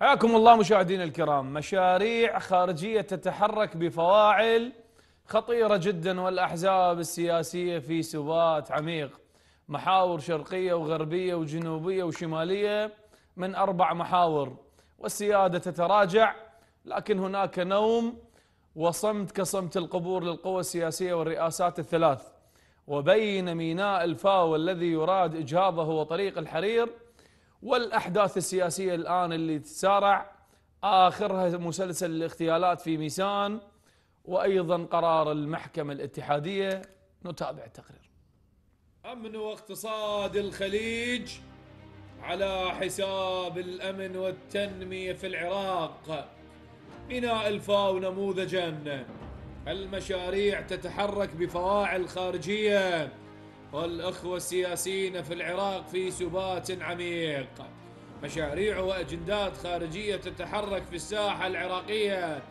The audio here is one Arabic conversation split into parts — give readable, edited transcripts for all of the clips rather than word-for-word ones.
حياكم الله مشاهدينا الكرام. مشاريع خارجية تتحرك بفواعل خطيرة جدا، والأحزاب السياسية في سبات عميق، محاور شرقية وغربية وجنوبية وشمالية من 4 محاور، والسيادة تتراجع، لكن هناك نوم وصمت كصمت القبور للقوى السياسية والرئاسات الثلاث. وبين ميناء الفاو الذي يراد إجهاضه وطريق الحرير والأحداث السياسية الآن اللي تتسارع، آخرها مسلسل الاغتيالات في ميسان وأيضا قرار المحكمة الاتحادية. نتابع التقرير. أمن واقتصاد الخليج على حساب الأمن والتنمية في العراق. ميناء الفاو نموذجا، المشاريع تتحرك بفواعل خارجية والأخوة السياسيين في العراق في سبات عميق. مشاريع وأجندات خارجية تتحرك في الساحة العراقية،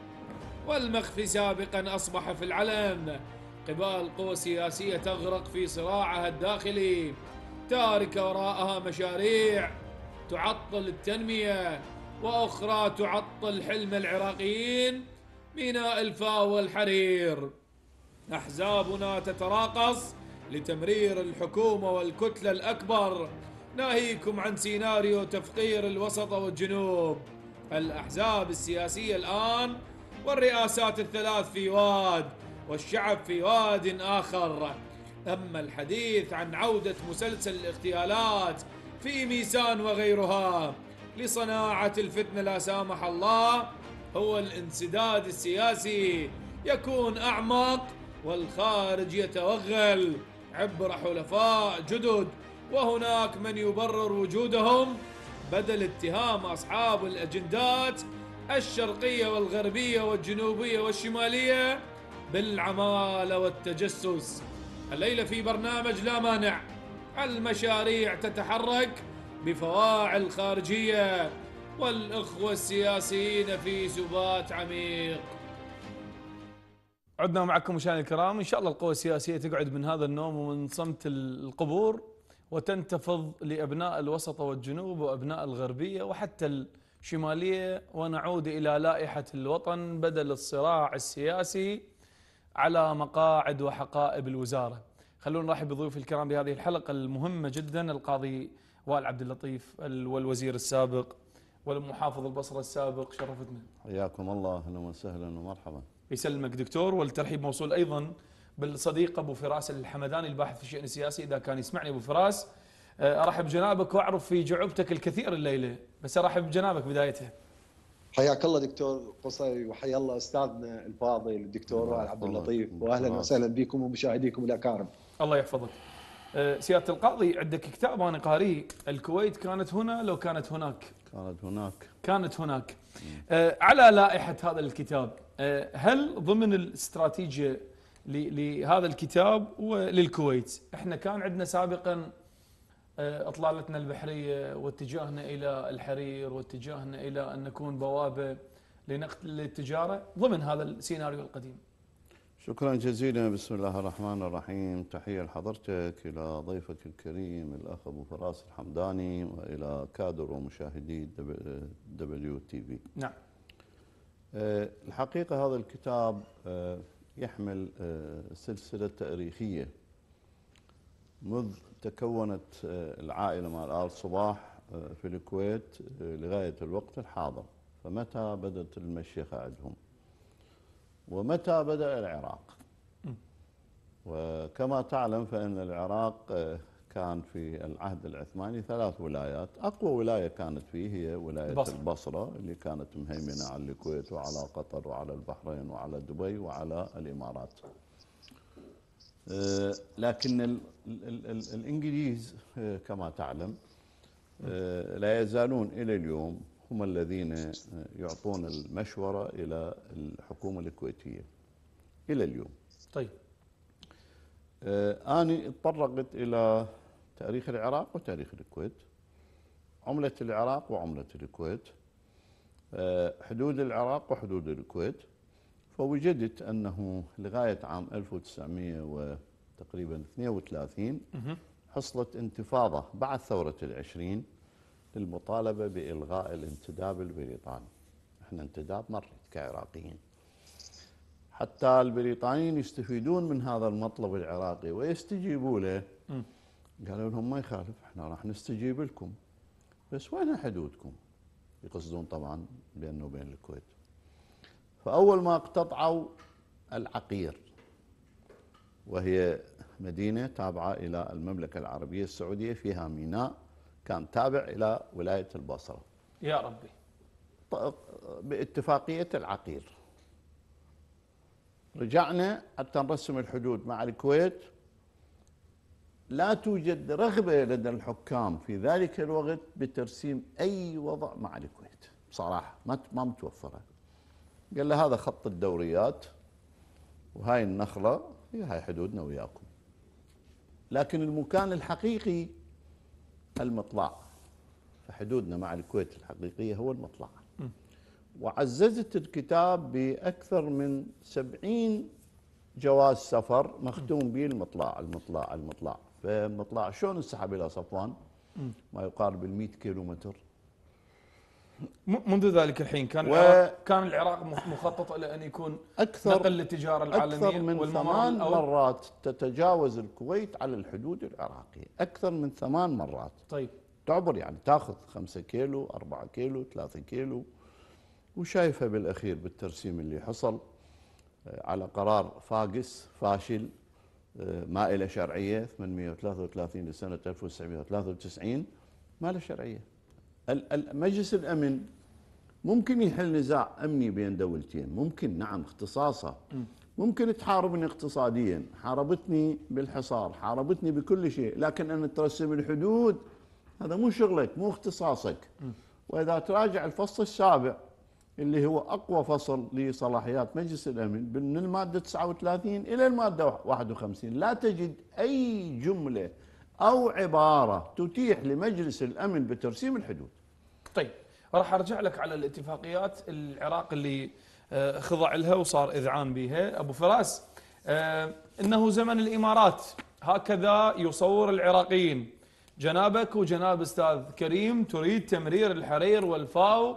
والمخفي سابقا أصبح في العلن قبال قوى سياسية تغرق في صراعها الداخلي، تاركة وراءها مشاريع تعطل التنمية وأخرى تعطل حلم العراقيين. ميناء الفاو والحرير، أحزابنا تتراقص لتمرير الحكومة والكتلة الأكبر. ناهيكم عن سيناريو تفقير الوسط والجنوب. الأحزاب السياسية الآن والرئاسات الثلاث في واد، والشعب في واد آخر. أما الحديث عن عودة مسلسل الاغتيالات في ميسان وغيرها لصناعة الفتنة لا سامح الله، هو الانسداد السياسي يكون أعمق والخارج يتوغل عبر حلفاء جدد، وهناك من يبرر وجودهم بدل اتهام أصحاب الأجندات الشرقية والغربية والجنوبية والشمالية بالعمالة والتجسس. الليلة في برنامج لا مانع، المشاريع تتحرك بفواعل خارجية والأخوة السياسيين في سبات عميق. عدنا معكم مشاهدينا الكرام. إن شاء الله القوى السياسية تقعد من هذا النوم ومن صمت القبور وتنتفض لأبناء الوسط والجنوب وأبناء الغربية وحتى الشمالية، ونعود إلى لائحة الوطن بدل الصراع السياسي على مقاعد وحقائب الوزارة. خلونا نرحب بضيوف الكرام بهذه الحلقة المهمة جدا، القاضي وائل عبد اللطيف والوزير السابق والمحافظ البصرة السابق، شرفتنا. حياكم الله، أهلا وسهلا ومرحبا. يسلمك دكتور، والترحيب موصول أيضا بالصديق أبو فراس الحمداني الباحث في الشأن السياسي. إذا كان يسمعني أبو فراس، أرحب بجنابك وأعرف في جعوبتك الكثير الليلة، بس أرحب بجنابك بدايتها. حياك الله دكتور قصي، وحيا الله أستاذنا الفاضل الدكتور وائل عبد اللطيف، وأهلا وسهلا بكم ومشاهديكم الأكارم. الله يحفظك. سيادة القاضي، عندك كتاب أنا قاريه، الكويت كانت هنا لو كانت هناك. كانت هناك. على لائحة هذا الكتاب، هل ضمن الاستراتيجية لهذا الكتاب وللكويت، احنا كان عندنا سابقا اطلالتنا البحرية واتجاهنا الى الحرير واتجاهنا الى ان نكون بوابة لنقل للتجارة ضمن هذا السيناريو القديم؟ شكرا جزيلا. بسم الله الرحمن الرحيم. تحية لحضرتك، إلى ضيفك الكريم الأخ أبو فراس الحمداني، وإلى كادر ومشاهدي W.TV. نعم. الحقيقة هذا الكتاب يحمل سلسلة تاريخية منذ تكونت العائلة مع الآل صباح في الكويت لغاية الوقت الحاضر، فمتى بدأت المشيخة عندهم؟ ومتى بدأ العراق؟ وكما تعلم فإن العراق كان في العهد العثماني 3 ولايات، أقوى ولاية كانت فيه هي ولاية البصرة اللي كانت مهيمنة على الكويت وعلى قطر وعلى البحرين وعلى دبي وعلى الإمارات. لكن الإنجليز كما تعلم لا يزالون إلى اليوم هم الذين يعطون المشورة إلى الحكومة الكويتية إلى اليوم. طيب. أنا اتطرقت إلى تاريخ العراق وتاريخ الكويت، عملة العراق وعملة الكويت، حدود العراق وحدود الكويت، فوجدت أنه لغاية عام 1932 حصلت انتفاضة بعد ثورة ال20 للمطالبة بإلغاء الانتداب البريطاني. احنا انتداب مرت كعراقيين، حتى البريطانيين يستفيدون من هذا المطلب العراقي ويستجيبوا له. قالوا لهم ما يخالف، احنا راح نستجيب لكم، بس وين حدودكم؟ يقصدون طبعا بينه وبين الكويت. فاول ما اقتطعوا العقير، وهي مدينه تابعه الى المملكه العربيه السعوديه، فيها ميناء كان تابع الى ولايه البصره. يا ربي. باتفاقيه العقير. رجعنا حتى نرسم الحدود مع الكويت. لا توجد رغبة لدى الحكام في ذلك الوقت بترسيم أي وضع مع الكويت بصراحة، ما متوفرة. قال له هذا خط الدوريات وهاي النخلة هي هاي حدودنا وياكم، لكن المكان الحقيقي المطلع، فحدودنا مع الكويت الحقيقية هو المطلع. وعززت الكتاب بأكثر من 70 جواز سفر مختوم به المطلع المطلع المطلع. فالمطلع شلون انسحب الى صفوان؟ ما يقارب ال 100 كيلو متر. منذ ذلك الحين كان العراق مخطط الى ان يكون نقل للتجاره العالميه، اكثر من 8 مرات تتجاوز الكويت على الحدود العراقيه، اكثر من 8 مرات. طيب تعبر يعني تاخذ 5 كيلو، 4 كيلو، 3 كيلو، وشايفها بالاخير بالترسيم اللي حصل على قرار فاقس فاشل ما إلى شرعية 833 لسنة 1993 ما له شرعية. مجلس الأمن ممكن يحل نزاع أمني بين دولتين، ممكن، نعم اختصاصه، ممكن تحاربني اقتصاديا، حاربتني بالحصار، حاربتني بكل شيء، لكن أن ترسم الحدود هذا مو شغلك، مو اختصاصك. وإذا تراجع الفصل السابع اللي هو أقوى فصل لصلاحيات مجلس الأمن من المادة 39 إلى المادة 51، لا تجد أي جملة أو عبارة تتيح لمجلس الأمن بترسيم الحدود. طيب راح أرجع لك على الاتفاقيات العراق اللي خضع لها وصار إذعان بها. أبو فراس، إنه زمن الإمارات، هكذا يصور العراقيين جنابك وجناب أستاذ كريم، تريد تمرير الحرير والفاو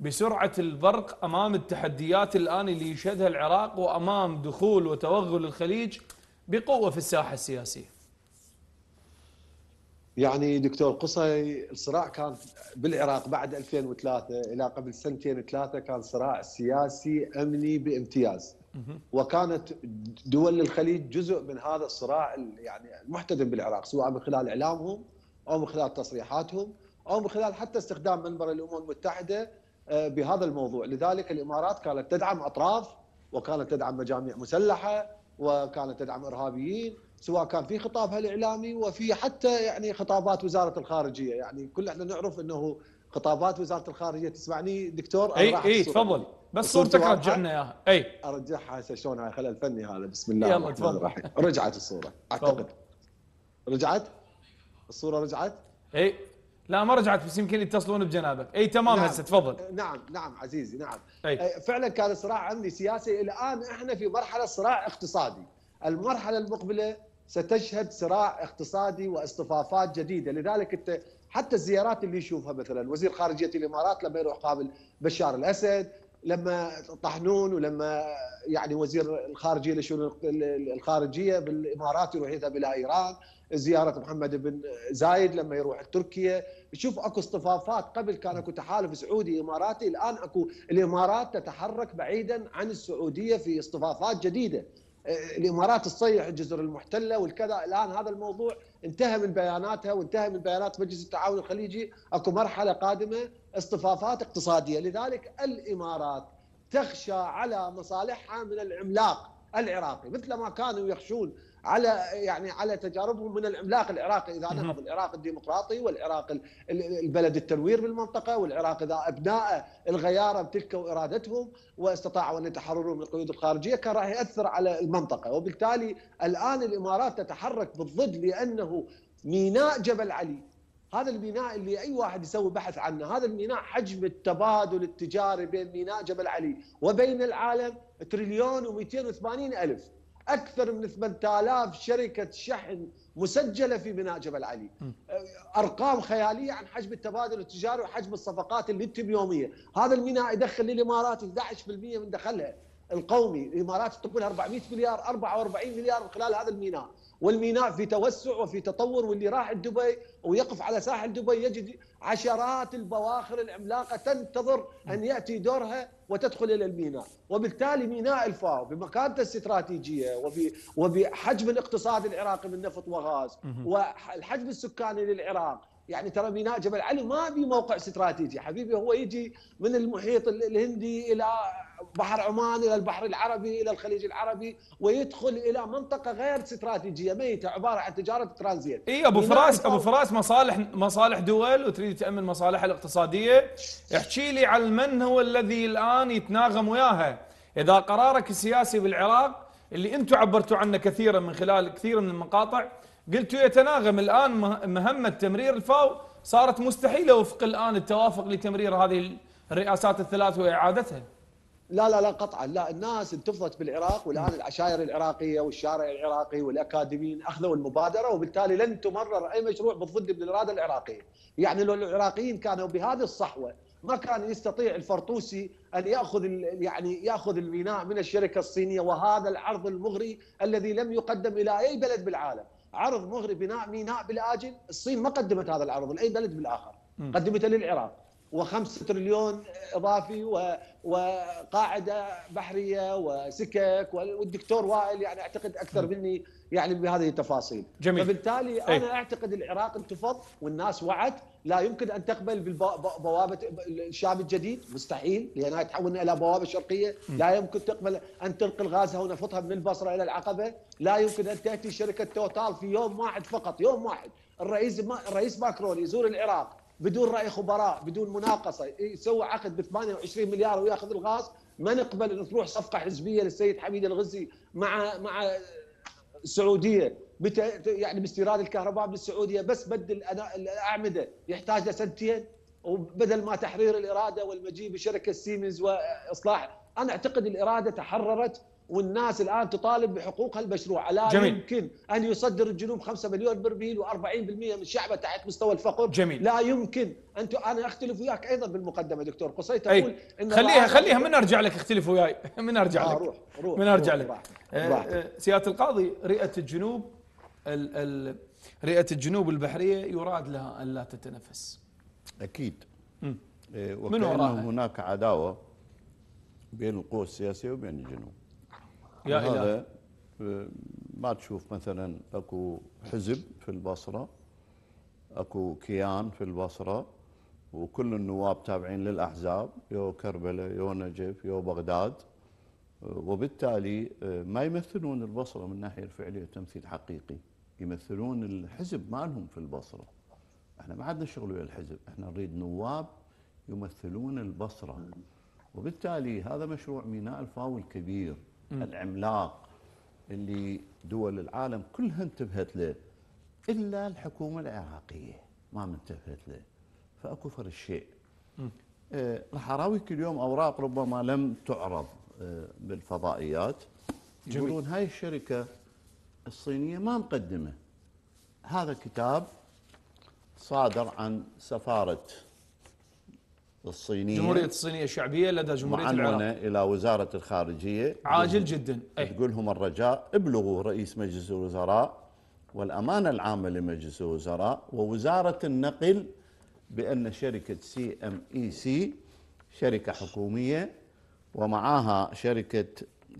بسرعة البرق أمام التحديات الآن اللي يشهدها العراق وأمام دخول وتوغل الخليج بقوة في الساحة السياسية. يعني دكتور قصي، الصراع كان بالعراق بعد 2003 إلى قبل سنتين ثلاثة كان صراع سياسي أمني بامتياز، وكانت دول الخليج جزء من هذا الصراع يعني المحتدم بالعراق، سواء من خلال إعلامهم أو من خلال تصريحاتهم أو من خلال حتى استخدام منبر الأمم المتحدة بهذا الموضوع. لذلك الإمارات كانت تدعم أطراف، وكانت تدعم مجاميع مسلحة، وكانت تدعم إرهابيين، سواء كان في خطابها الإعلامي وفي حتى يعني خطابات وزارة الخارجية. يعني كل احنا نعرف أنه خطابات وزارة الخارجية، تسمعني دكتور؟ أي تفضل، بس صورتك رجعنا إياها. أرجعها هسه شلون؟ هاي خلل فني هذا. بسم الله الرحمن الرحيم. رجعت الصورة أعتقد. رجعت الصورة؟ رجعت؟ أي لا ما رجعت، بس يمكن يتصلون بجنابك. اي تمام. نعم. هسه تفضل. نعم عزيزي. نعم أي. فعلا كان صراع امني سياسي. الان احنا في مرحله صراع اقتصادي. المرحله المقبله ستشهد صراع اقتصادي واصطفافات جديده. لذلك انت حتى الزيارات اللي يشوفها مثلا وزير خارجيه الامارات لما يروح قابل بشار الاسد، لما طحنون، ولما يعني وزير الخارجيه لشؤون الخارجيه بالامارات يروح يذهب الى ايران، زياره محمد بن زايد لما يروح تركيا، تشوف اكو اصطفافات. قبل كان اكو تحالف سعودي اماراتي، الان اكو الامارات تتحرك بعيدا عن السعوديه في اصطفافات جديده. الامارات تصيح الجزر المحتله والكذا. الان هذا الموضوع انتهى من بياناتها وانتهى من بيانات مجلس التعاون الخليجي. اكو مرحله قادمه اصطفافات اقتصاديه. لذلك الامارات تخشى على مصالحها من العملاق العراقي، مثل ما كانوا يخشون على يعني على تجاربهم من العملاق العراقي اذا نهض العراق الديمقراطي والعراق البلد التنوير بالمنطقه، والعراق اذا ابناء الغياره بتلكوا ارادتهم واستطاعوا ان يتحرروا من القيود الخارجيه، كان راح ياثر على المنطقه. وبالتالي الان الامارات تتحرك بالضد، لانه ميناء جبل علي، هذا الميناء اللي اي واحد يسوي بحث عنه، هذا الميناء حجم التبادل التجاري بين ميناء جبل علي وبين العالم 1,280 ألف. أكثر من 8000 شركة شحن مسجلة في ميناء جبل علي. أرقام خيالية عن حجم التبادل التجاري وحجم الصفقات اللتم يومية. هذا الميناء يدخل للإمارات 11% من دخلها القومي. الإمارات تقبلها 400 مليار 44 مليار من خلال هذا الميناء، والميناء في توسع وفي تطور. واللي راح دبي ويقف على ساحل دبي يجد عشرات البواخر العملاقة تنتظر أن يأتي دورها وتدخل إلى الميناء. وبالتالي ميناء الفاو بمكانته الاستراتيجية وبحجم الاقتصاد العراقي من نفط وغاز والحجم السكاني للعراق، يعني ترى ميناء جبل علي ما بي موقع استراتيجي حبيبي، هو يجي من المحيط الهندي إلى بحر عمان إلى البحر العربي إلى الخليج العربي ويدخل إلى منطقة غير استراتيجية ميتة عبارة عن تجارة ترانزيت. إيه أبو فراس مصالح دول وتريد تأمن مصالحها الاقتصادية. احكي لي عن من هو الذي الآن يتناغم وياها. إذا قرارك السياسي بالعراق اللي أنتم عبرتوا عنه كثيرا من خلال كثير من المقاطع قلتوا يتناغم الآن، مهمة تمرير الفاو صارت مستحيلة وفق الآن التوافق لتمرير هذه الرئاسات الثلاث وإعادتها. لا قطعا، لا الناس انتفضت بالعراق والان العشائر العراقيه والشارع العراقي والاكاديميين اخذوا المبادره، وبالتالي لن تمرر اي مشروع بالضد من الاراده العراقيه. يعني لو العراقيين كانوا بهذه الصحوه ما كان يستطيع الفرطوسي ان ياخذ الميناء من الشركه الصينيه، وهذا العرض المغري الذي لم يقدم الى اي بلد بالعالم. عرض مغري بناء ميناء بالاجل، الصين ما قدمت هذا العرض لاي بلد بالاخر، قدمته للعراق. و5 تريليون اضافي وقاعده بحريه وسكك، والدكتور وائل يعني اعتقد اكثر مني يعني بهذه التفاصيل. جميل. فبالتالي انا اعتقد العراق انتفض والناس وعت، لا يمكن ان تقبل بوابه الشام الجديد، مستحيل، لانها تحولنا الى بوابه شرقيه، لا يمكن تقبل ان تنقل غازها ونفطها من البصره الى العقبه، لا يمكن ان تاتي شركه توتال في يوم واحد فقط، يوم واحد. الرئيس ماكرون يزور العراق بدون رأي خبراء، بدون مناقصة، يسوي عقد ب 28 مليار وياخذ الغاز. ما نقبل أن تروح صفقة حزبية للسيد حميد الغزي مع السعودية يعني باستيراد الكهرباء من السعودية، بس بدل الأعمدة يحتاج له سنتين، وبدل ما تحرير الإرادة والمجيء بشركة سيمنز وإصلاح. أنا أعتقد الإرادة تحررت والناس الآن تطالب بحقوقها المشروعة. لا يمكن أن يصدر الجنوب 5 مليون برميل و40% من شعبه تحت مستوى الفقر. جميل. لا يمكن أن أنا أختلف وياك أيضا بالمقدمة دكتور قصي، تقول إن خليها من أرجع لك اختلف وياي، من أرجع لك روح من أرجع لك سيادة القاضي. رئة الجنوب البحرية يراد لها ألا تتنفس أكيد، وكأن هناك عداوة بين القوى السياسية وبين الجنوب. هذا ما تشوف مثلا اكو حزب في البصره، اكو كيان في البصره، وكل النواب تابعين للاحزاب، يو كربلاء يو نجف يو بغداد، وبالتالي ما يمثلون البصره من الناحيه الفعليه تمثيل حقيقي، يمثلون الحزب مالهم في البصره. احنا ما عندنا شغل ويا الحزب، احنا نريد نواب يمثلون البصره. وبالتالي هذا مشروع ميناء الفاو الكبير العملاق اللي دول العالم كلها انتبهت له الا الحكومه العراقيه ما انتبهت له، فاكثر الشيء. راح اراويك اليوم اوراق ربما لم تعرض بالفضائيات يقولون هاي الشركه الصينيه ما مقدمه. هذا كتاب صادر عن سفاره الصينية، الجمهورية الصينية الشعبية لدى جمهورية العراق، إلى وزارة الخارجية عاجل جدا. تقول لهم الرجاء ابلغوا رئيس مجلس الوزراء والأمانة العامة لمجلس الوزراء ووزارة النقل بأن شركة CMEC شركة حكومية، ومعها شركة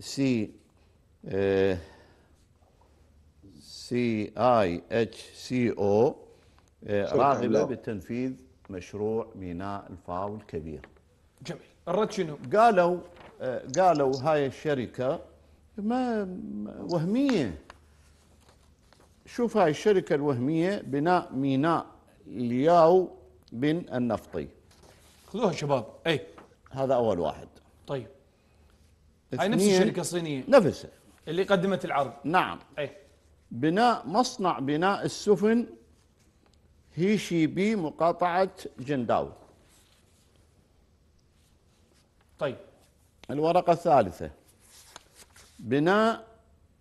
CIHCO راغبة بالتنفيذ مشروع ميناء الفاو الكبير. جميل. الرد شنو؟ قالوا هاي الشركه ما وهميه. شوف هاي الشركه الوهميه بناء ميناء الياو بن النفطي. خذوها شباب. اي هذا اول واحد. طيب. هاي نفس الشركه الصينيه. نفسها. اللي قدمت العرض. نعم. اي. بناء مصنع بناء السفن هيشي بي مقاطعة جنداو. طيب. الورقة الثالثة بناء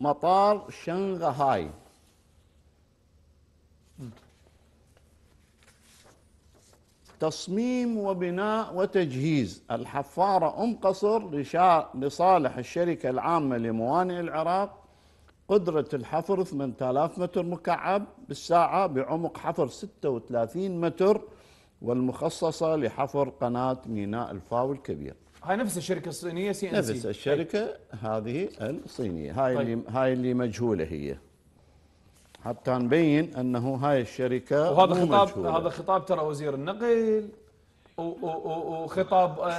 مطار شنغهاي. تصميم وبناء وتجهيز الحفارة أم قصر لصالح الشركة العامة لموانئ العراق، قدرة الحفر 8000 متر مكعب بالساعة بعمق حفر 36 متر، والمخصصة لحفر قناة ميناء الفاو الكبير. هاي نفس الشركة الصينية سي ان سي، نفس الشركة هذه الصينية. هاي طيب. هاي اللي مجهولة هي، حتى نبين انه هاي الشركه. وهذا خطاب، هذا خطاب ترى وزير النقل وخطاب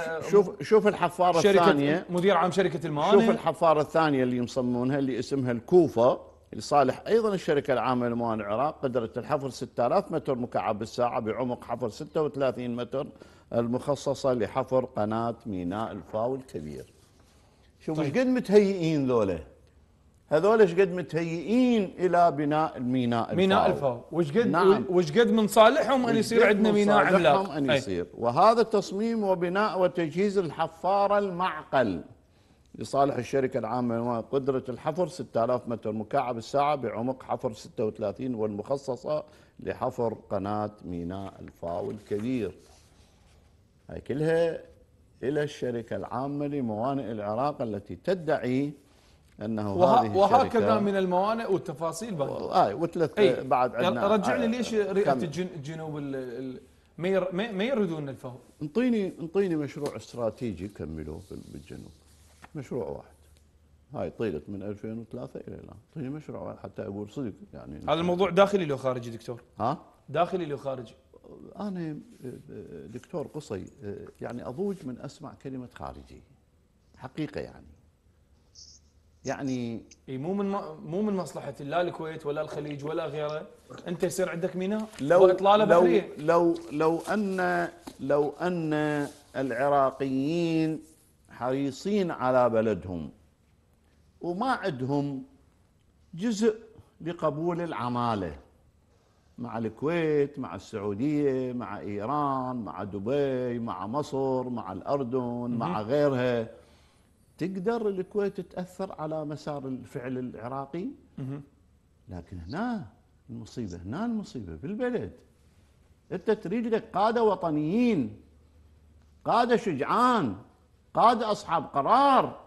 شوف الحفاره الثانيه، مدير عام شركه الموانئ. شوف الحفاره الثانيه اللي يصممونها اللي اسمها الكوفه لصالح ايضا الشركه العامه لموانئ العراق، قدره الحفر 6000 متر مكعب بالساعه بعمق حفر 36 متر، المخصصه لحفر قناه ميناء الفاو الكبير. شوف ايش قد متهيئين ذوله، هذول ايش قد متهيئين الى بناء الميناء، ميناء الفاو. وش قد نعم. وش قد من صالحهم ان يصير عندنا ميناء عملاق ان يصير. وهذا تصميم وبناء وتجهيز الحفاره المعقل لصالح الشركه العامه، قدره الحفر 6000 متر مكعب الساعه بعمق حفر 36، والمخصصه لحفر قناه ميناء الفاو الكبير. هاي كلها الى الشركه العامه لموانئ العراق التي تدعي انه هذه وهكذا من الموانئ والتفاصيل باقي. بعد عندنا رجع لي ليش رئه الجنوب ما يردون الفهم. انطيني مشروع استراتيجي كملوه بالجنوب، مشروع واحد. هاي طيلت من 2003 الى الان، انطيني مشروع واحد حتى اقول صدق يعني. هذا الموضوع داخلي لو خارجي دكتور؟ ها؟ داخلي لو خارجي؟ انا دكتور قصي يعني اضوج من اسمع كلمه خارجي حقيقه، يعني مو من مصلحه لا الكويت ولا الخليج ولا غيره انت يصير عندك ميناء واطلاله بحريه. لو ان العراقيين حريصين على بلدهم وما عندهم جزء لقبول العماله مع الكويت، مع السعوديه، مع ايران، مع دبي، مع مصر، مع الاردن، مع غيرها، تقدر الكويت تتأثر على مسار الفعل العراقي. لكن هنا المصيبة، بالبلد. أنت تريد لك قادة وطنيين، قادة شجعان، قادة أصحاب قرار،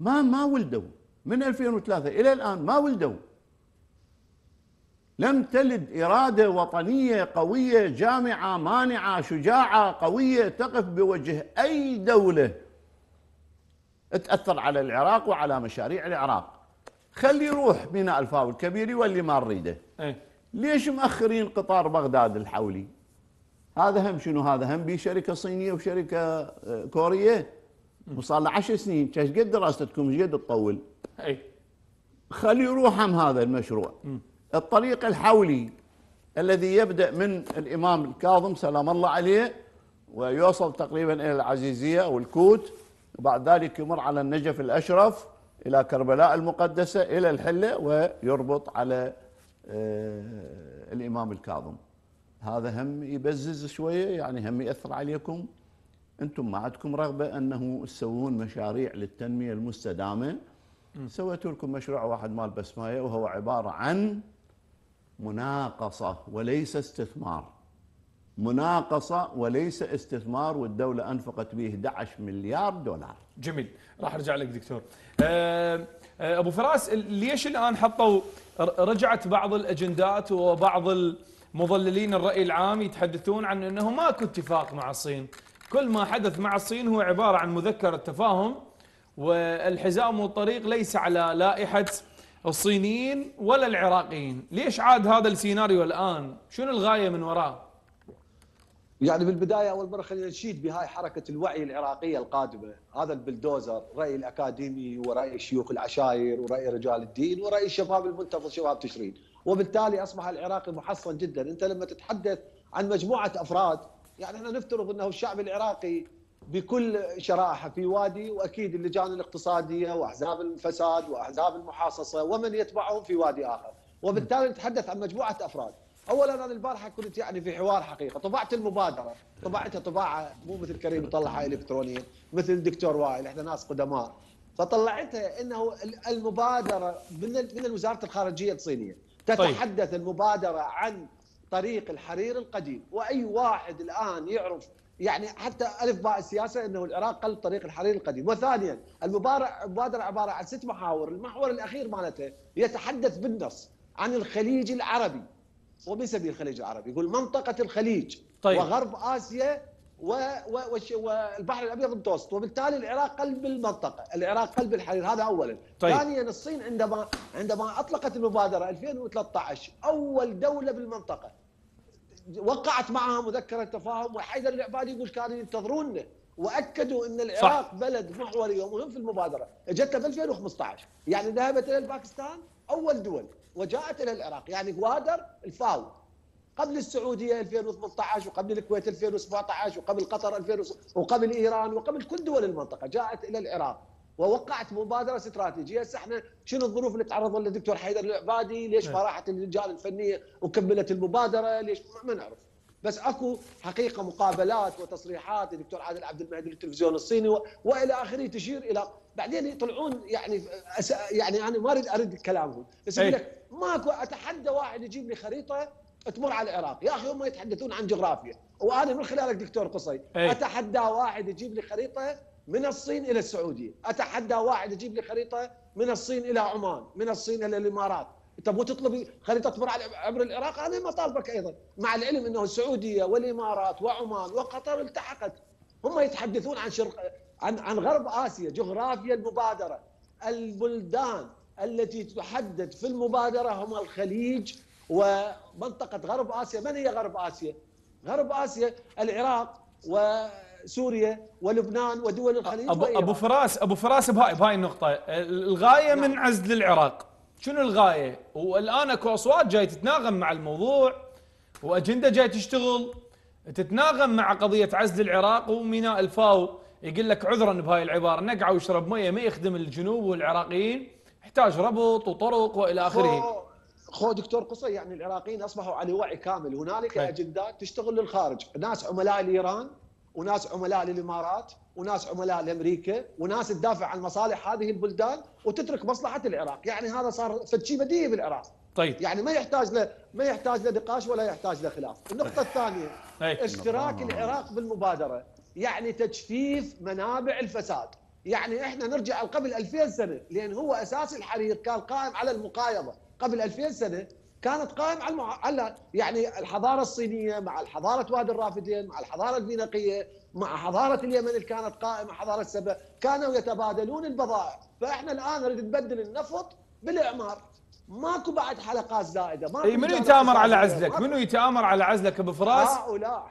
ما ولدوا من 2003 إلى الآن، ما ولدوا. لم تلد إرادة وطنية قوية جامعة مانعة شجاعة قوية تقف بوجه أي دولة تأثر على العراق وعلى مشاريع العراق. خلي يروح بناء الفاو الكبير يولي ما نريده. ليش مأخرين قطار بغداد الحولي؟ هذا هم شنو؟ هذا هم بشركة صينية وشركة كورية، وصار له 10 سنين. ايش قد دراستكم ايش قد تطول؟ خلي يروح هم هذا المشروع. الطريق الحولي الذي يبدأ من الإمام الكاظم سلام الله عليه ويوصل تقريبا إلى العزيزية أو الكوت، وبعد ذلك يمر على النجف الأشرف إلى كربلاء المقدسة إلى الحلة ويربط على الإمام الكاظم. هذا هم يبزز شوية، يعني هم يأثر عليكم. أنتم ما عندكم رغبة أنه تسوون مشاريع للتنمية المستدامة. سويتوا لكم مشروع واحد مال بسماية، وهو عبارة عن مناقصة وليس استثمار. مناقصة وليس استثمار، والدولة أنفقت به 11 مليار دولار. جميل، راح أرجع لك دكتور. أبو فراس، ليش الآن حطوا رجعت بعض الأجندات وبعض المضللين الرأي العام يتحدثون عن أنه ماكو اتفاق مع الصين، كل ما حدث مع الصين هو عبارة عن مذكرة تفاهم، والحزام والطريق ليس على لائحة الصينيين ولا العراقيين. ليش عاد هذا السيناريو الآن؟ شنو الغاية من وراه؟ يعني بالبدايه اول مره خلينا نشيد بهاي حركه الوعي العراقيه القادمه، هذا البلدوزر، راي الاكاديمي وراي شيوخ العشائر وراي رجال الدين وراي الشباب المنتفض شباب تشرين، وبالتالي اصبح العراقي محصن جدا. انت لما تتحدث عن مجموعه افراد، يعني احنا نفترض انه الشعب العراقي بكل شرائحه في وادي، واكيد اللجان الاقتصاديه واحزاب الفساد واحزاب المحاصصه ومن يتبعهم في وادي اخر، وبالتالي نتحدث عن مجموعه افراد. اولا انا البارحه كنت يعني في حوار حقيقه، طبعت المبادره، طبعتها طباعه مو مثل كريم يطلعها الكترونيا مثل الدكتور وائل، احنا ناس قدماء، فطلعتها انه المبادره من وزاره الخارجيه الصينيه تتحدث طيب. المبادره عن طريق الحرير القديم، واي واحد الان يعرف يعني حتى الف باء السياسه انه العراق قلب طريق الحرير القديم. وثانيا المبادره عباره عن 6 محاور، المحور الاخير مالته يتحدث بالنص عن الخليج العربي ومن سبيل الخليج العربي، يقول منطقه الخليج طيب. وغرب اسيا والبحر الابيض المتوسط، وبالتالي العراق قلب المنطقه، العراق قلب الحرير، هذا اولا. طيب. ثانيا الصين عندما اطلقت المبادره 2013 اول دوله بالمنطقه وقعت معها مذكره تفاهم، وحيدر العبادي يقول كانوا ينتظروننا واكدوا ان العراق صح. بلد محوري ومهم في المبادره، اجتها ب 2015 يعني ذهبت الى باكستان اول دول وجاءت الى العراق، يعني غوادر الفاو قبل السعوديه 2018 وقبل الكويت 2017 وقبل قطر 2000 وقبل ايران وقبل كل دول المنطقه جاءت الى العراق ووقعت مبادره استراتيجيه. هسه احنا شنو الظروف اللي تعرض لها الدكتور حيدر العبادي؟ ليش ما راحت اللجان الفنيه وكملت المبادره؟ ليش؟ ما نعرف، بس اكو حقيقه مقابلات وتصريحات الدكتور عادل عبد المهدي للتلفزيون الصيني والى اخره تشير الى بعدين يطلعون يعني انا ما اريد كلامهم، بس يقول لك ماكو. اتحدى واحد يجيب لي خريطه تمر على العراق، يا اخي هم يتحدثون عن جغرافيا، وانا من خلالك دكتور قصي اتحدى واحد يجيب لي خريطه من الصين الى السعوديه، اتحدى واحد يجيب لي خريطه من الصين الى عمان، من الصين الى الامارات، انت مو تطلب خريطه تمر عبر العراق؟ انا ما طالبك ايضا، مع العلم انه السعوديه والامارات وعمان وقطر التحقت، هم يتحدثون عن عن غرب اسيا، جغرافيا المبادره. البلدان التي تحدد في المبادره هم الخليج ومنطقة غرب آسيا. من هي غرب آسيا؟ غرب آسيا العراق وسوريا ولبنان ودول الخليج. أبو فراس بهاي النقطة، الغاية نعم. من عزل العراق، شنو الغاية؟ والآن اكو أصوات جاي تتناغم مع الموضوع وأجندة جاي تشتغل تتناغم مع قضية عزل العراق وميناء الفاو. يقول لك عذرا بهاي العبارة، نقع ويشرب مية ما يخدم الجنوب والعراقيين، يحتاج ربط وطرق وإلى آخره. خو دكتور قصي يعني العراقيين اصبحوا على وعي كامل، هنالك اجندات تشتغل للخارج، ناس عملاء لايران وناس عملاء للامارات وناس عملاء لامريكا وناس تدافع عن مصالح هذه البلدان وتترك مصلحه العراق، يعني هذا صار شيء بديهي بالعراق. طيب يعني ما يحتاج له نقاش ولا يحتاج له خلاف. النقطه الثانيه اشتراك العراق بالمبادره يعني تجفيف منابع الفساد، يعني احنا نرجع قبل 2000 سنه، لان هو اساس الحرير كان قائم على المقايضه، قبل 2000 سنه كانت قائمه على يعني الحضاره الصينيه مع الحضاره وادي الرافدين مع الحضاره الفينيقيه مع حضاره اليمن اللي كانت قائمه، حضاره سبأ، كانوا يتبادلون البضائع. فاحنا الان نريد نبدل النفط بالاعمار، ماكو بعد حلقات زائده. ما منو يتامر على عزلك؟ منو يتامر على عزلك ابو فراس؟ هؤلاء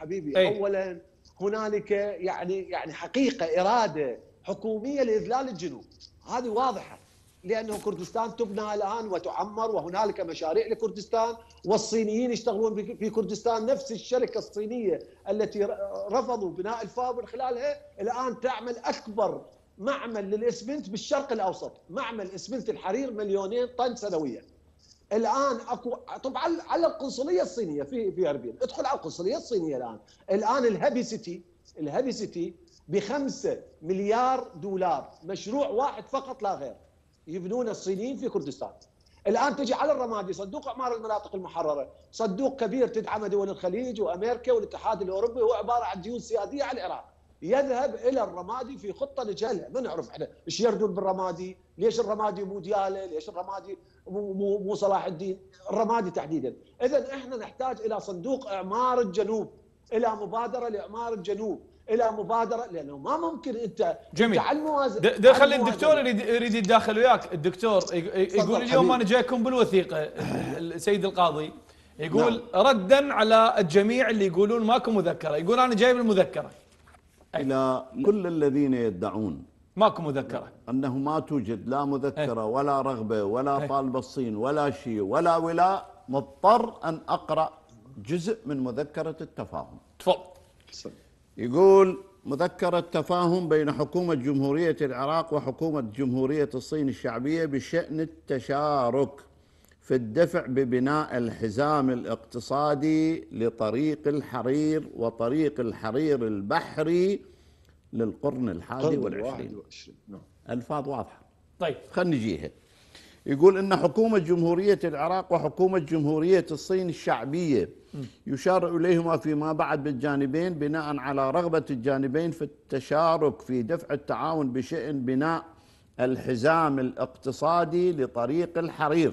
حبيبي اولا هنالك يعني حقيقه اراده حكوميه لاذلال الجنوب، هذه واضحه، لأنه كردستان تبنى الآن وتعمر وهنالك مشاريع لكردستان والصينيين يشتغلون في كردستان. نفس الشركة الصينية التي رفضوا بناء الفاو من خلالها الآن تعمل أكبر معمل للإسمنت بالشرق الأوسط، معمل إسمنت الحرير 2 مليون طن سنويا. الآن أكو طبعا على القنصلية الصينية في اربيل، ادخل على القنصلية الصينية الآن الهبي سيتي ب$5 مليار مشروع واحد فقط لا غير، يبنون الصينيين في كردستان. الان تجي على الرمادي صندوق اعمار المناطق المحرره، صندوق كبير تدعمه دول الخليج وامريكا والاتحاد الاوروبي، هو عباره عن ديون سياديه على العراق، يذهب الى الرمادي في خطه نجهلها، ما نعرف احنا ايش يردون بالرمادي، ليش الرمادي مو دياله، ليش الرمادي مو صلاح الدين، الرمادي تحديدا. اذا احنا نحتاج الى صندوق اعمار الجنوب، الى مبادره لاعمار الجنوب، الى مبادره، لانه ما ممكن انت جميل على الموازنه. دخل الدكتور يريد يتداخل وياك، الدكتور يقول اليوم انا جايكم بالوثيقه السيد القاضي يقول نعم. ردا على الجميع اللي يقولون ماكو مذكره، يقول انا جايب المذكره الى كل الذين يدعون ماكو مذكره، انه ما توجد لا مذكره ولا رغبه ولا طالب الصين ولا شيء ولا مضطر ان اقرا جزء من مذكره التفاهم. تفضل. يقول مذكرة تفاهم بين حكومة جمهورية العراق وحكومة جمهورية الصين الشعبية بشأن التشارك في الدفع ببناء الحزام الاقتصادي لطريق الحرير وطريق الحرير البحري للقرن الحادي والعشرين. ألفاظ واضحة. طيب خلينا نجيها. يقول إن حكومة جمهورية العراق وحكومة جمهورية الصين الشعبية يشار إليهما فيما بعد بالجانبين بناء على رغبة الجانبين في التشارك في دفع التعاون بشأن بناء الحزام الاقتصادي لطريق الحرير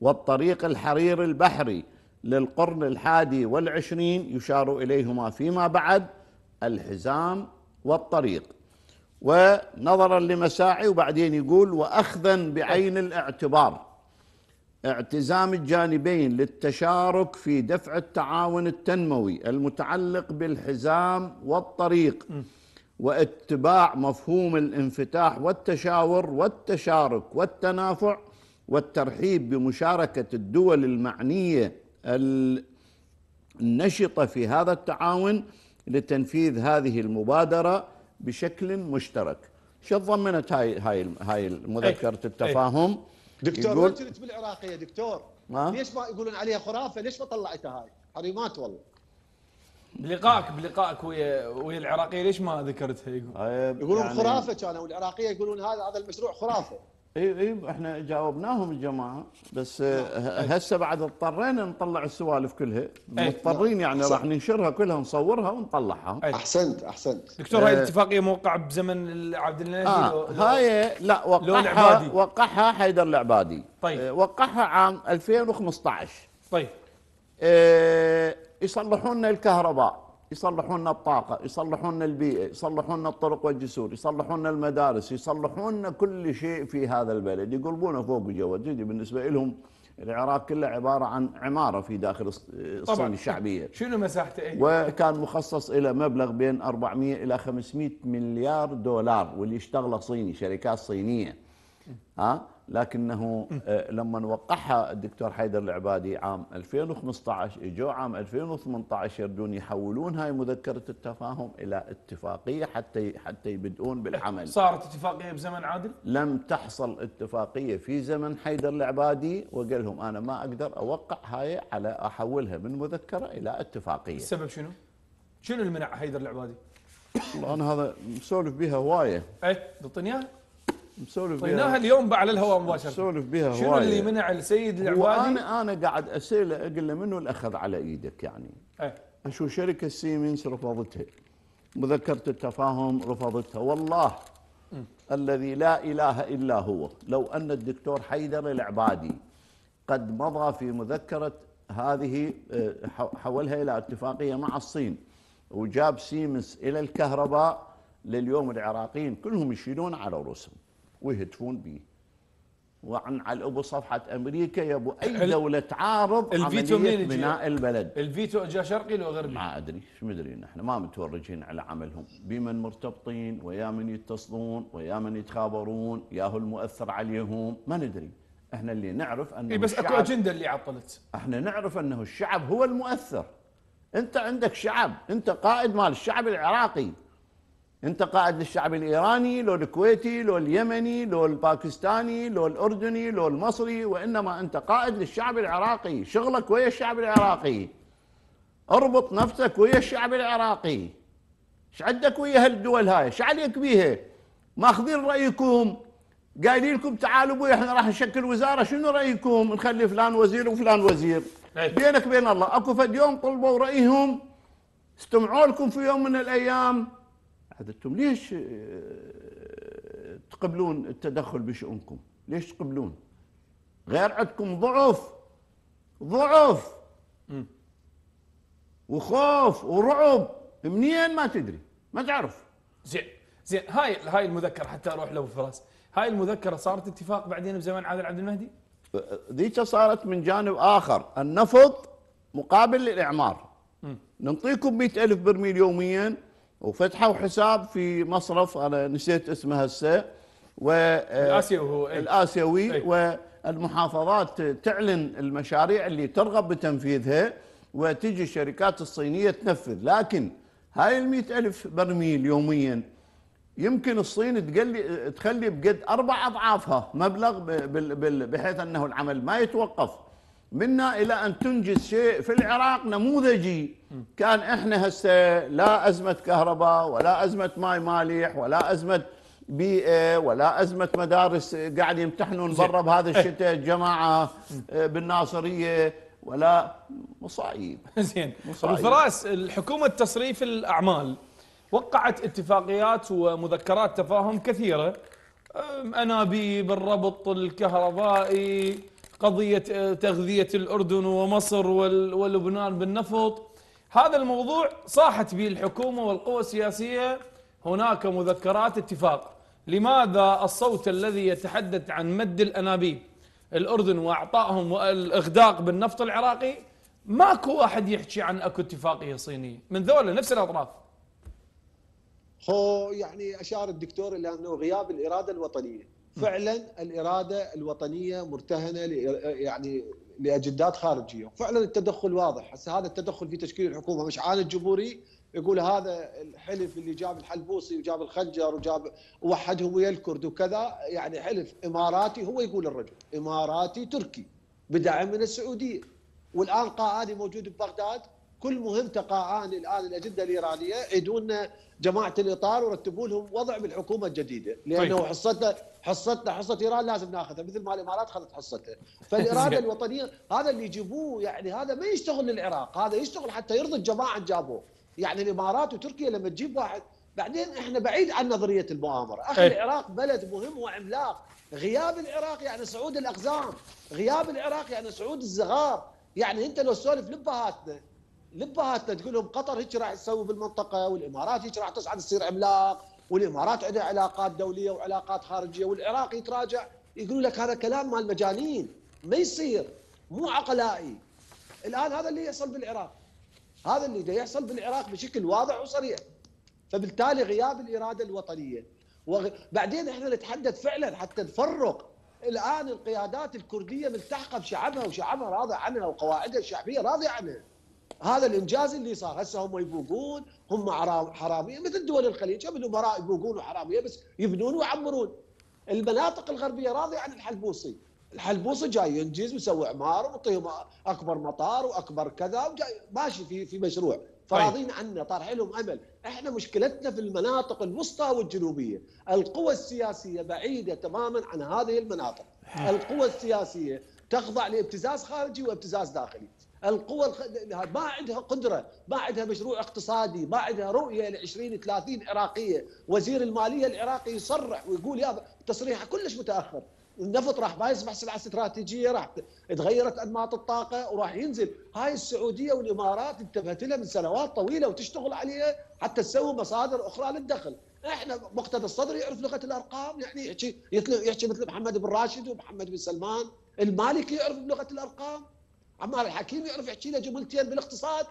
والطريق الحرير البحري للقرن الحادي والعشرين، يشار إليهما فيما بعد الحزام والطريق، ونظرا لمساعي. وبعدين يقول وأخذا بعين الاعتبار اعتزام الجانبين للتشارك في دفع التعاون التنموي المتعلق بالحزام والطريق واتباع مفهوم الانفتاح والتشاور والتشارك والتنافع والترحيب بمشاركة الدول المعنية النشطة في هذا التعاون لتنفيذ هذه المبادرة بشكل مشترك. شو ضمنت هاي مذكرة التفاهم؟ دكتور ما كنت بالعراقية دكتور، ليش ما يقولون عليها خرافة؟ ليش ما طلعتها هاي حريمات والله؟ بلقائك ويا العراقية ليش ما ذكرتها؟ يقولون يعني خرافة كانوا والعراقية يقولون هذا المشروع خرافة. اي احنا جاوبناهم الجماعه، بس هسه بعد اضطرينا نطلع السوالف كلها، مضطرين يعني راح ننشرها كلها نصورها ونطلعها. احسنت دكتور. هاي الاتفاقيه موقعه بزمن عبد المهدي؟ هاي لا، وقعها حيدر العبادي. طيب وقعها عام 2015. طيب يصلحون لنا الكهرباء، يصلحون لنا الطاقة، يصلحون لنا البيئة، يصلحون لنا الطرق والجسور، يصلحون لنا المدارس، يصلحون لنا كل شيء في هذا البلد، يقلبونه فوق وجوه. بالنسبة لهم العراق كله عبارة عن عمارة في داخل الصين الشعبية. شنو مساحته؟ وكان مخصص إلى مبلغ بين 400 إلى 500 مليار دولار واللي يشتغله صيني، شركات صينية. لكنه لما وقعها الدكتور حيدر العبادي عام 2015، اجوا عام 2018 يردون يحولون هاي مذكرة التفاهم الى اتفاقية حتى يبدؤون بالعمل. صارت اتفاقية بزمن عادل؟ لم تحصل اتفاقية في زمن حيدر العبادي، وقال لهم انا ما اقدر اوقع هاي على احولها من مذكرة الى اتفاقية. السبب شنو؟ شنو المنع حيدر العبادي؟ والله انا هذا مسولف بها هواية. بالطنيا؟ طيناها اليوم بقى على الهواء مباشره. مسولف بها هوايه. شنو اللي منع السيد العبادي؟ انا قاعد اساله، اقول له منو اللي اخذ على ايدك يعني؟ شو شركه سيمنز رفضتها، مذكره التفاهم رفضتها، والله الذي لا اله الا هو لو ان الدكتور حيدر العبادي قد مضى في مذكره هذه حولها الى اتفاقيه مع الصين وجاب سيمنز الى الكهرباء، لليوم العراقيين كلهم يشيلون على رؤوسهم ويهتفون به. وعن على ابو صفحه امريكا يا ابو اي دوله تعارض عمليه بناء البلد. الفيتو جاء شرقي لو غربي؟ ما ادري، شو مدري، نحن ما متورجين على عملهم، بمن مرتبطين ويا من يتصلون ويا من يتخابرون، ياهو المؤثر عليهم، ما ندري. احنا اللي نعرف انه بس اكو اجنده اللي عطلت. احنا نعرف انه الشعب هو المؤثر. انت عندك شعب، انت قائد مال الشعب العراقي. انت قائد للشعب الايراني لو الكويتي لو اليمني لو الباكستاني لو الاردني لو المصري، وانما انت قائد للشعب العراقي، شغلك ويا الشعب العراقي، اربط نفسك ويا الشعب العراقي. ايش عندك ويا هالدول هاي؟ ايش عليك بيها؟ ماخذين رايكم، قايلين لكم تعالوا بوي احنا راح نشكل وزاره، شنو رايكم؟ نخلي فلان وزير وفلان وزير. بينك بين الله اكو فد يوم طلبوا رايهم، استمعوا لكم في يوم من الايام، عدتم ليش تقبلون التدخل بشؤونكم؟ ليش تقبلون؟ غير عندكم ضعف وخوف ورعب منين ما تدري، ما تعرف. زين هاي المذكره، حتى اروح لابو فراس، هاي المذكره صارت اتفاق بعدين بزمن عادل عبد المهدي؟ ذيك صارت من جانب اخر، النفط مقابل الاعمار. ننطيكم 100,000 برميل يوميا، وفتحوا حساب في مصرف انا نسيت اسمه هسه، الاسيوي والمحافظات تعلن المشاريع اللي ترغب بتنفيذها وتجي الشركات الصينيه تنفذ. لكن هاي ال100,000 برميل يوميا يمكن الصين تخلي بقد 4 اضعافها مبلغ، بحيث انه العمل ما يتوقف. منا الى ان تنجز شيء في العراق نموذجي. كان احنا هسه لا ازمه كهرباء ولا ازمه ماي مالح ولا ازمه بيئه ولا ازمه مدارس قاعد يمتحنون برا بهذا الشتاء جماعه بالناصريه ولا مصايب. زين ابو فراس، الحكومه تصريف الاعمال وقعت اتفاقيات ومذكرات تفاهم كثيره، انابيب، الربط الكهربائي، قضيه تغذيه الاردن ومصر ولبنان بالنفط. هذا الموضوع صاحت به الحكومه والقوى السياسيه هناك مذكرات اتفاق. لماذا الصوت الذي يتحدث عن مد الانابيب الاردن واعطائهم والاغداق بالنفط العراقي ماكو واحد يحكي عن اكو اتفاقيه صينيه من ذولا نفس الاطراف؟ هو يعني اشار الدكتور الى انه غياب الاراده الوطنيه، فعلا الاراده الوطنيه مرتهنه يعني لاجندات خارجيه، وفعلا التدخل واضح، هسه هذا التدخل في تشكيل الحكومه، مشعان الجمهوري يقول هذا الحلف اللي جاب الحلبوسي وجاب الخنجر وجاب وحدهم ويا الكرد وكذا، يعني حلف اماراتي، هو يقول الرجل اماراتي تركي بدعم من السعوديه، والان قاعدي موجود ببغداد، كل مهم تقاعان الان الاجنده الايرانيه، يدون جماعه الاطار ورتبوا لهم وضع بالحكومه الجديده، لانه طيب. حصتنا حصه ايران لازم ناخذها مثل ما الامارات اخذت حصتها، فالاراده الوطنيه هذا اللي يجيبوه، يعني هذا ما يشتغل للعراق، هذا يشتغل حتى يرضي الجماعه اللي جابوه. يعني الامارات وتركيا لما تجيب واحد، بعدين احنا بعيد عن نظريه المؤامره، اخي العراق بلد مهم وعملاق، غياب العراق يعني صعود الاقزام، غياب العراق يعني صعود الصغار، يعني انت لو تسولف لبهاتنا تقول لهم قطر هيك راح تسوي بالمنطقه، والامارات هيك راح تصعد تصير عملاق، والامارات عندها علاقات دوليه وعلاقات خارجيه، والعراق يتراجع، يقولوا لك هذا كلام مال مجانين، ما يصير، مو عقلائي. الان هذا اللي يحصل بالعراق. هذا اللي دا يحصل بالعراق بشكل واضح وصريح. فبالتالي غياب الاراده الوطنيه. وبعدين احنا نتحدث فعلا حتى نفرق، الان القيادات الكرديه ملتحقه بشعبها، وشعبها راضي عنها، وقواعدها الشعبيه راضيه عنها. هذا الانجاز اللي صار، هسه هم يبوقون، هم حراميه مثل دول الخليج، هم الامراء يبوقون وحراميه بس يبنون ويعمرون. المناطق الغربيه راضيه عن الحلبوسي، الحلبوسي جاي ينجز ويسوي اعمار ويعطيهم اكبر مطار واكبر كذا وجاي ماشي في مشروع، فراضين عنا، طارحين لهم امل. احنا مشكلتنا في المناطق الوسطى والجنوبيه، القوى السياسيه بعيده تماما عن هذه المناطق، القوى السياسيه تخضع لابتزاز خارجي وابتزاز داخلي. القوى ما عندها قدرة، ما عندها مشروع اقتصادي، ما عندها رؤية ل 2030 عراقية. وزير المالية العراقي يصرح ويقول يا تصريحه كلش متأخر، النفط راح ما يصبح سلعة استراتيجية، راح تغيرت أنماط الطاقة وراح ينزل. هاي السعودية والإمارات انتبهت لها من سنوات طويلة وتشتغل عليها حتى تسوي مصادر أخرى للدخل. احنا مقتدى الصدر يعرف لغة الأرقام، يعني يحكي مثل محمد بن راشد ومحمد بن سلمان، المالكي يعرف لغة الأرقام، عمار الحكيم يعرف يحكي لنا جملتين بالاقتصاد.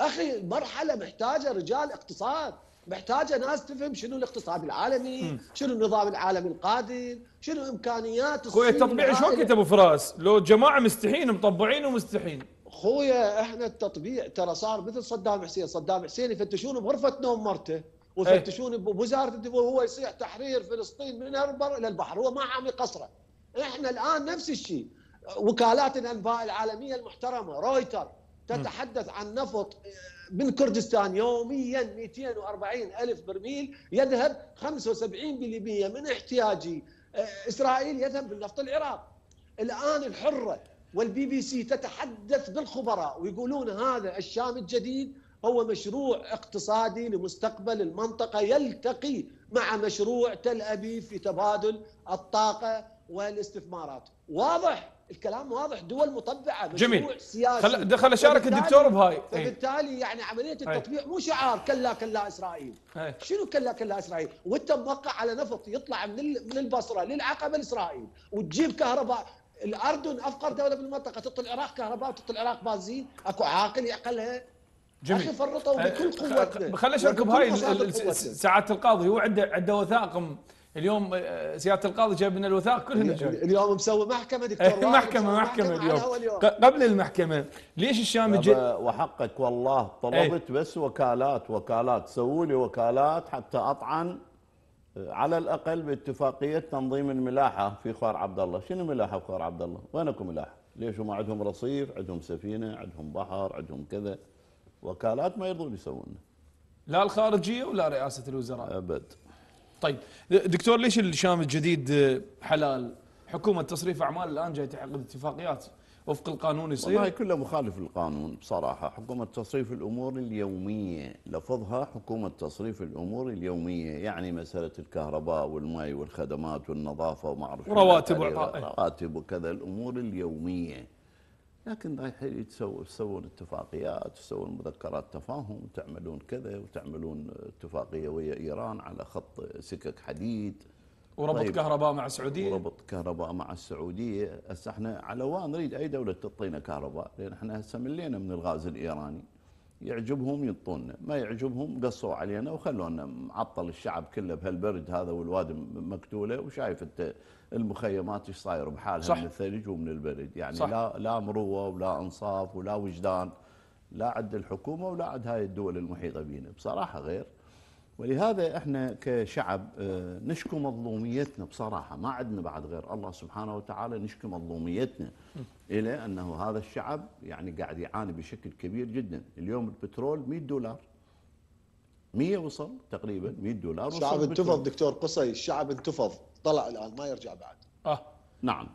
اخي المرحله محتاجه رجال اقتصاد، محتاجه ناس تفهم شنو الاقتصاد العالمي، شنو النظام العالمي القادم، شنو امكانيات الصين. خويا التطبيع شو وقت ابو فراس؟ لو جماعه مستحين مطبعين ومستحين. خويا احنا التطبيع ترى صار مثل صدام حسين، صدام حسين يفتشون بغرفه نوم مرته، ويفتشون بوزاره الدفاع، وهو يصيح تحرير فلسطين من البر الى البحر، هو ما عم يقصره. احنا الان نفس الشيء، وكالات الانباء العالميه المحترمه رويتر تتحدث عن نفط من كردستان يوميا 240,000 برميل يذهب، 75% من احتياجي اسرائيل يذهب بالنفط العراق. الان الحره والبي بي سي تتحدث بالخبراء ويقولون هذا الشام الجديد هو مشروع اقتصادي لمستقبل المنطقه، يلتقي مع مشروع تل ابيب في تبادل الطاقه والاستثمارات. واضح الكلام، واضح، دول مطبعه، مشروع سياسي. جميل، دخل اشارك الدكتور بهاي. فبالتالي يعني عمليه التطبيع مو شعار كلا كلا اسرائيل. شنو كلا كلا اسرائيل؟ وانت موقع على نفط يطلع من البصره للعقبه لاسرائيل، وتجيب كهرباء، الاردن افقر دوله بالمنطقه، تعطي العراق كهرباء وتعطي العراق بنزين، اكو عاقل يعقلها؟ اخي فرطوا بكل قوتنا. خل اشارك بهاي سعاده القاضي، هو عنده وثائق اليوم، سياده القاضي جايب لنا الوثائق كلهن. اليوم مسوي محكمه دكتور، محكمه اليوم. قبل المحكمه ليش الشام وحقك والله طلبت بس وكالات سووا لي وكالات حتى اطعن على الاقل باتفاقيه تنظيم الملاحه في خوار عبد الله. شنو ملاحه بخوار عبد الله؟ وينكم ملاحه؟ ليش هم عندهم رصيف، عندهم سفينه، عندهم بحر، عندهم كذا، وكالات ما يرضون يسوونه. لا الخارجيه ولا رئاسه الوزراء. ابد. طيب دكتور ليش الشام الجديد حلال؟ حكومه تصريف اعمال الان جاي تحقق اتفاقيات وفق القانون يصير. والله كله مخالف للقانون بصراحه، حكومه تصريف الامور اليوميه، لفظها حكومه تصريف الامور اليوميه، يعني مساله الكهرباء والماء والخدمات والنظافه وما اعرف ورواتب رواتب وكذا الامور اليوميه. لكن رايحين تسوون اتفاقيات، تسوون مذكرات تفاهم، وتعملون كذا، وتعملون اتفاقيه ويا ايران على خط سكك حديد. وربط طيب. كهرباء مع السعوديه. وربط كهرباء مع السعوديه، هسه احنا على وان نريد اي دوله تعطينا كهرباء، لان احنا هسه ملينا من الغاز الايراني. يعجبهم يعطونا، ما يعجبهم قصوا علينا وخلونا معطل الشعب كله بهالبرد هذا والوادي مقتوله، وشايف انت المخيمات ايش صاير بحالها من الثلج ومن البرد، يعني صح. لا مروه ولا انصاف ولا وجدان، لا عند الحكومه ولا عند هاي الدول المحيطه بينا، بصراحه غير. ولهذا احنا كشعب نشكو مظلوميتنا بصراحه، ما عندنا بعد غير الله سبحانه وتعالى، نشكو مظلوميتنا الى انه هذا الشعب يعني قاعد يعاني بشكل كبير جدا. اليوم البترول 100 دولار، 100 وصل تقريبا، 100 دولار وصل. الشعب انتفض دكتور قصي، الشعب انتفض، طلع الان ما يرجع بعد. نعم.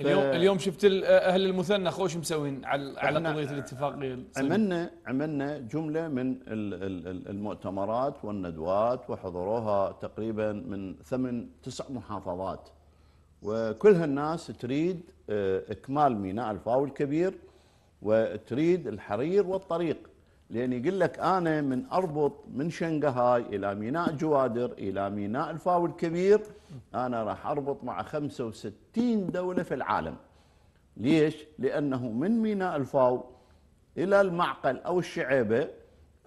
اليوم شفت اهل المثنى خوش مسوين على قضيه الاتفاقيه. عملنا جمله من المؤتمرات والندوات، وحضروها تقريبا من 8-9 محافظات، وكل هالناس تريد اكمال ميناء الفاو الكبير، وتريد الحرير والطريق، لان يقول لك انا من اربط من شنغهاي الى ميناء جوادر الى ميناء الفاو الكبير انا راح اربط مع 65 دوله في العالم. ليش؟ لانه من ميناء الفاو الى المعقل او الشعيبه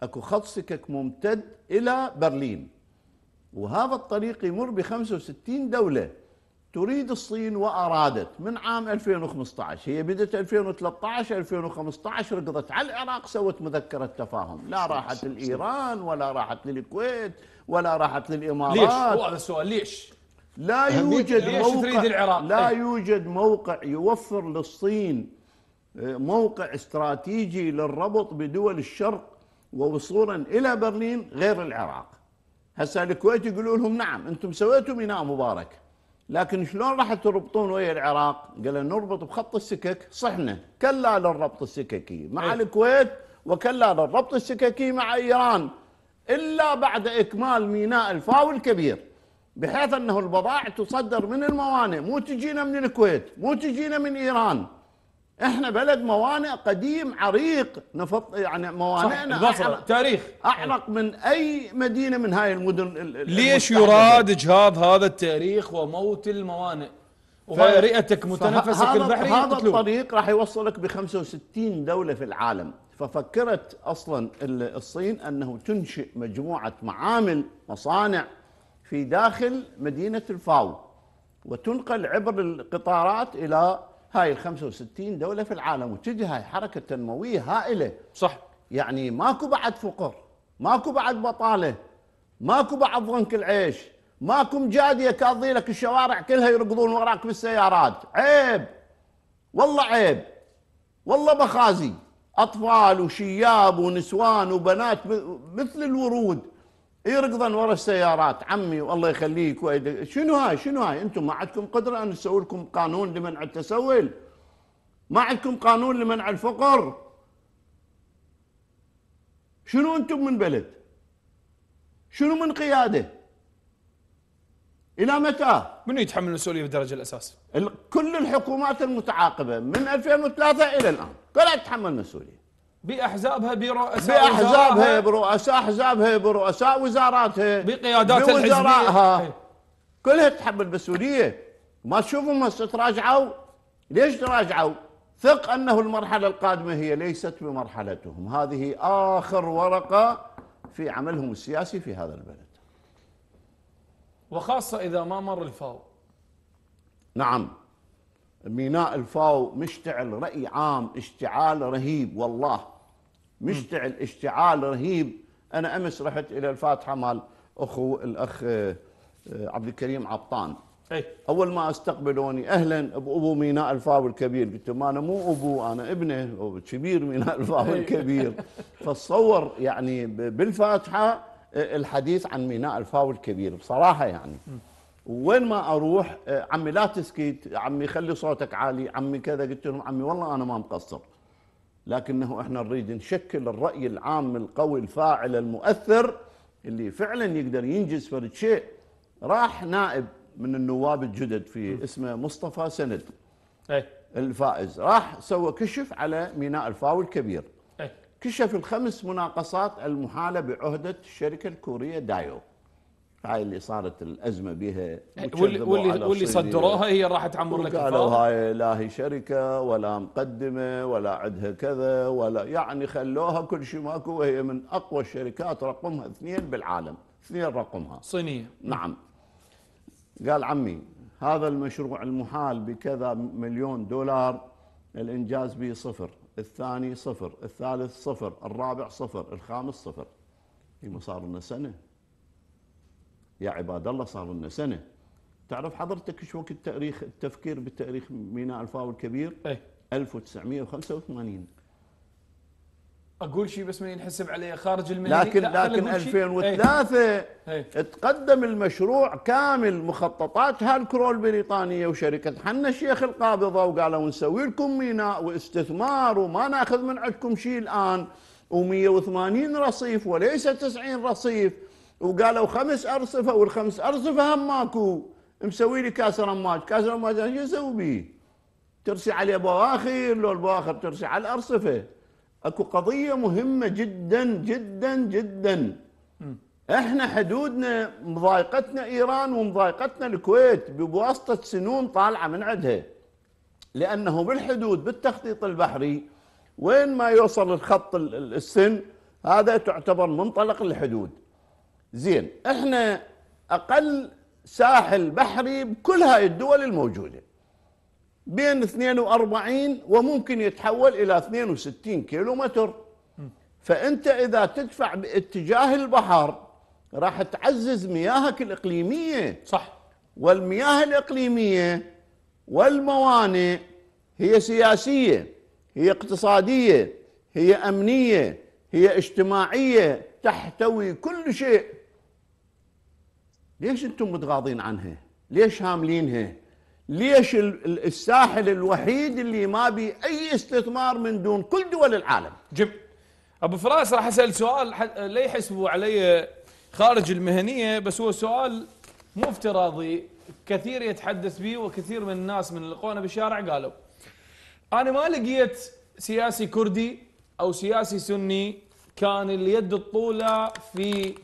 اكو خط سكك ممتد الى برلين، وهذا الطريق يمر ب 65 دوله. تريد الصين وارادت من عام 2015، هي بدت 2013 2015 ركضت على العراق، سوت مذكره تفاهم، لا راحت لايران ولا راحت للكويت ولا راحت للامارات. ليش؟ هو هذا السؤال، ليش؟ لا يوجد موقع، لا يوجد موقع يوفر للصين موقع استراتيجي للربط بدول الشرق ووصولا الى برلين غير العراق. هسه الكويت يقولوا لهم نعم انتم سويتوا ميناء مبارك، لكن شلون راح تربطون ويا العراق؟ قالوا نربط بخط السكك، صحنا كلا للربط السككي مع الكويت وكلا للربط السككي مع ايران، الا بعد اكمال ميناء الفاو الكبير، بحيث انه البضائع تصدر من الموانئ، مو تجينا من الكويت، مو تجينا من ايران. احنا بلد موانئ قديم عريق، نفط يعني موانئنا أحرق تاريخ، اعرق من اي مدينه من هاي المدن. ليش يراد اجهاض هذا التاريخ وموت الموانئ ورئتك متنفسك البحري؟ هذا الطريق راح يوصلك ب 65 دوله في العالم. ففكرت اصلا الصين انه تنشئ مجموعه معامل مصانع في داخل مدينه الفاو، وتنقل عبر القطارات الى هاي ال 65 دولة في العالم، وتجي هاي حركة تنموية هائلة. صح. يعني ماكو بعد فقر، ماكو بعد بطالة، ماكو بعد ضنك العيش، ماكو مجادية كاضي لك الشوارع كلها يركضون وراك بالسيارات. عيب والله، عيب والله، مخازي أطفال وشياب ونسوان وبنات مثل الورود يركضن ورا السيارات. عمي والله يخليك، شنو هاي؟ شنو هاي؟ انتم ما عندكم قدره ان تسووا لكم قانون لمنع التسول، ما عندكم قانون لمنع الفقر. شنو انتم من بلد؟ شنو من قياده؟ الى متى؟ من يتحمل المسؤوليه بالدرجه الاساسيه؟ كل الحكومات المتعاقبه من 2003 الى الان كلها تتحمل مسؤوليه، بأحزابها برؤساء وزاراتها، بقيادات الحزبية، كلها تحمل مسؤولية. ما تشوفهم هسه تراجعوا؟ ليش تراجعوا؟ ثق أنه المرحلة القادمة هي ليست بمرحلتهم، هذه آخر ورقة في عملهم السياسي في هذا البلد، وخاصة إذا ما مر الفاو. نعم، ميناء الفاو مشتعل رأي عام اشتعال رهيب، والله مشتعل اشتعال رهيب. أنا أمس رحت إلى الفاتحة مع الأخ عبد الكريم عطان، أي. اول ما استقبلوني اهلا ابو ميناء الفاو الكبير، قلت ما انا مو ابو، انا ابنه كبير ميناء الفاو الكبير. فتصور يعني بالفاتحه الحديث عن ميناء الفاو الكبير بصراحه يعني. وين ما اروح عمي لا تسكت، عمي خلي صوتك عالي، عمي كذا. قلت لهم عمي والله انا ما مقصر، لكنه احنا نريد نشكل الراي العام القوي الفاعل المؤثر اللي فعلا يقدر ينجز فرد شيء. راح نائب من النواب الجدد في اسمه مصطفى سند الفائز، راح سوى كشف على ميناء الفاو الكبير، كشف الخمس مناقصات المحاله بعهده الشركه الكوريه دايو، هاي اللي صارت الازمه بها واللي صدروها هي راح تعمر لك الفاو. قالوا هاي لا هي شركه ولا مقدمه ولا عندها كذا ولا، يعني خلوها كل شيء ماكو، وهي من اقوى الشركات، رقمها 2 بالعالم، 2 رقمها صينيه. نعم. قال عمي هذا المشروع المحال بكذا $1,000,000، الانجاز به 0، الثاني 0، الثالث 0، الرابع 0، الخامس 0. يما صار لنا سنه يا عباد الله، صار لنا سنه. تعرف حضرتك ايش وقت التاريخ، التفكير بالتاريخ ميناء الفاو الكبير؟ 1985. اقول شيء بس ما ينحسب عليه خارج المليون، لكن 2003 تقدم المشروع كامل، مخططات هالكرول البريطانيه وشركه حنا الشيخ القابضه، وقالوا نسوي لكم ميناء واستثمار وما ناخذ من عندكم شيء الان، و180 رصيف وليس 90 رصيف، وقالوا 5 أرصفة والخمس أرصفة هم ماكو، مسوي لي كاس رماج، كاس رماج شو اسوي بيه؟ ترسي عليه بواخر، لو البواخر ترسي على الأرصفة. اكو قضية مهمة جدا جدا جدا. احنا حدودنا مضايقتنا ايران ومضايقتنا الكويت بواسطة سنون طالعة من عندها، لأنه بالحدود بالتخطيط البحري وين ما يوصل الخط السن هذا تعتبر منطلق الحدود. زين، احنا اقل ساحل بحري بكل هاي الدول الموجودة، بين 42 وممكن يتحول الى 62 كيلومتر. فانت اذا تدفع باتجاه البحر راح تعزز مياهك الاقليمية، صح. والمياه الاقليمية والموانئ هي سياسية، هي اقتصادية، هي امنية، هي اجتماعية، تحتوي كل شيء. ليش انتم متغاضين عنها؟ ليش هاملينها؟ ليش الساحل الوحيد اللي ما بي اي استثمار من دون كل دول العالم؟ جم ابو فراس راح اسال سؤال لا يحسبوا علي خارج المهنيه، بس هو سؤال مو افتراضي، كثير يتحدث به وكثير من الناس من لقونا بالشارع قالوا انا ما لقيت سياسي كردي او سياسي سني كان اليد الطولة في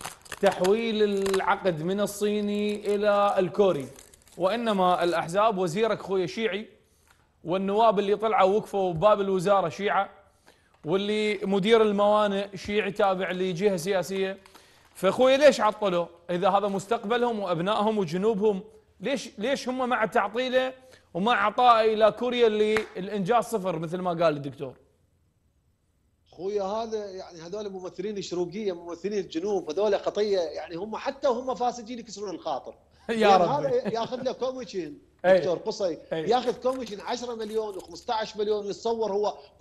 تحويل العقد من الصيني إلى الكوري، وإنما الأحزاب وزيرك خويا شيعي، والنواب اللي طلعوا وقفوا بباب الوزارة شيعة، واللي مدير الموانئ شيعي تابع لجهة سياسية. فأخوي ليش عطلوا؟ إذا هذا مستقبلهم وأبنائهم وجنوبهم، ليش هم مع تعطيله ومع عطائه إلى كوريا اللي الإنجاز 0 مثل ما قال الدكتور؟ خويا هذا يعني هذول ممثلين الشروقيه، ممثلين الجنوب، هذول قطيه يعني، هم حتى هم فاسدين يكسرون الخاطر. يا رب هذا ياخذ له كوميشن دكتور قصي، ياخذ كوميشن 10 مليون و15 مليون، ويتصور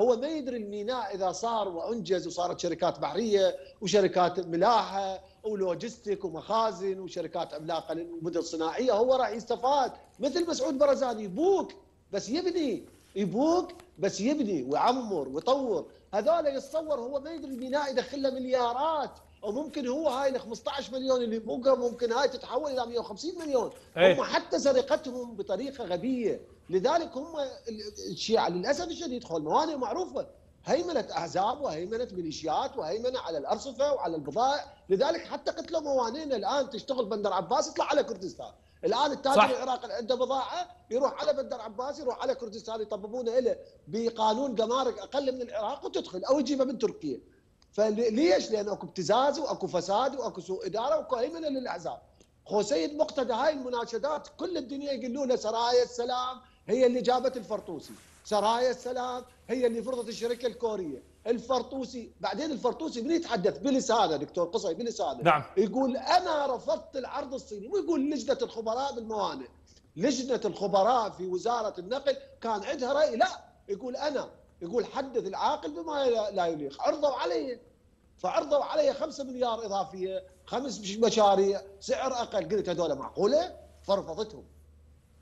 هو ما يدري الميناء اذا صار وانجز وصارت شركات بحريه وشركات ملاحه ولوجستيك ومخازن وشركات عملاقه للمدن الصناعيه، هو راح يستفاد مثل مسعود برزاني، يبوك بس يبني، يبوك بس يبني ويعمر ويطور. هذول يتصور هو ما يدري الميناء يدخل له مليارات، او ممكن هو هاي ال 15 مليون اللي يبوقها ممكن هاي تتحول الى 150 مليون، هم حتى سرقتهم بطريقه غبيه. لذلك هم الشيعة للاسف الشديد خو الموانئ معروفه، هيمنت احزاب وهيمنت ميليشيات وهيمنه على الارصفه وعلى البضائع، لذلك حتى قتلوا موانئنا. الان تشتغل بندر عباس يطلع على كردستان، الان التاجر العراقي اللي عنده بضاعه يروح على بندر عباس، يروح على كردستان، يطببونه له بقانون جمارك اقل من العراق وتدخل، او يجيبها من تركيا. فليش؟ لان اكو ابتزاز واكو فساد واكو سوء اداره واكو هيمنه للاحزاب. خو سيد مقتدى هاي المناشدات كل الدنيا يقولوا له سرايا السلام هي اللي جابت الفرطوسي، سرايا السلام هي اللي فرضت الشركه الكوريه، الفرطوسي. بعدين الفرطوسي من يتحدث بلسانه دكتور قصي بلسانه، نعم، يقول انا رفضت العرض الصيني، ويقول لجنه الخبراء بالموانئ لجنه الخبراء في وزاره النقل كان عندها راي، لا يقول انا، يقول حدث العاقل بما لا يليق. عرضوا علي، فعرضوا علي 5 مليار اضافيه، 5 مشاريع، سعر اقل. قلت هذول معقوله؟ فرفضتهم،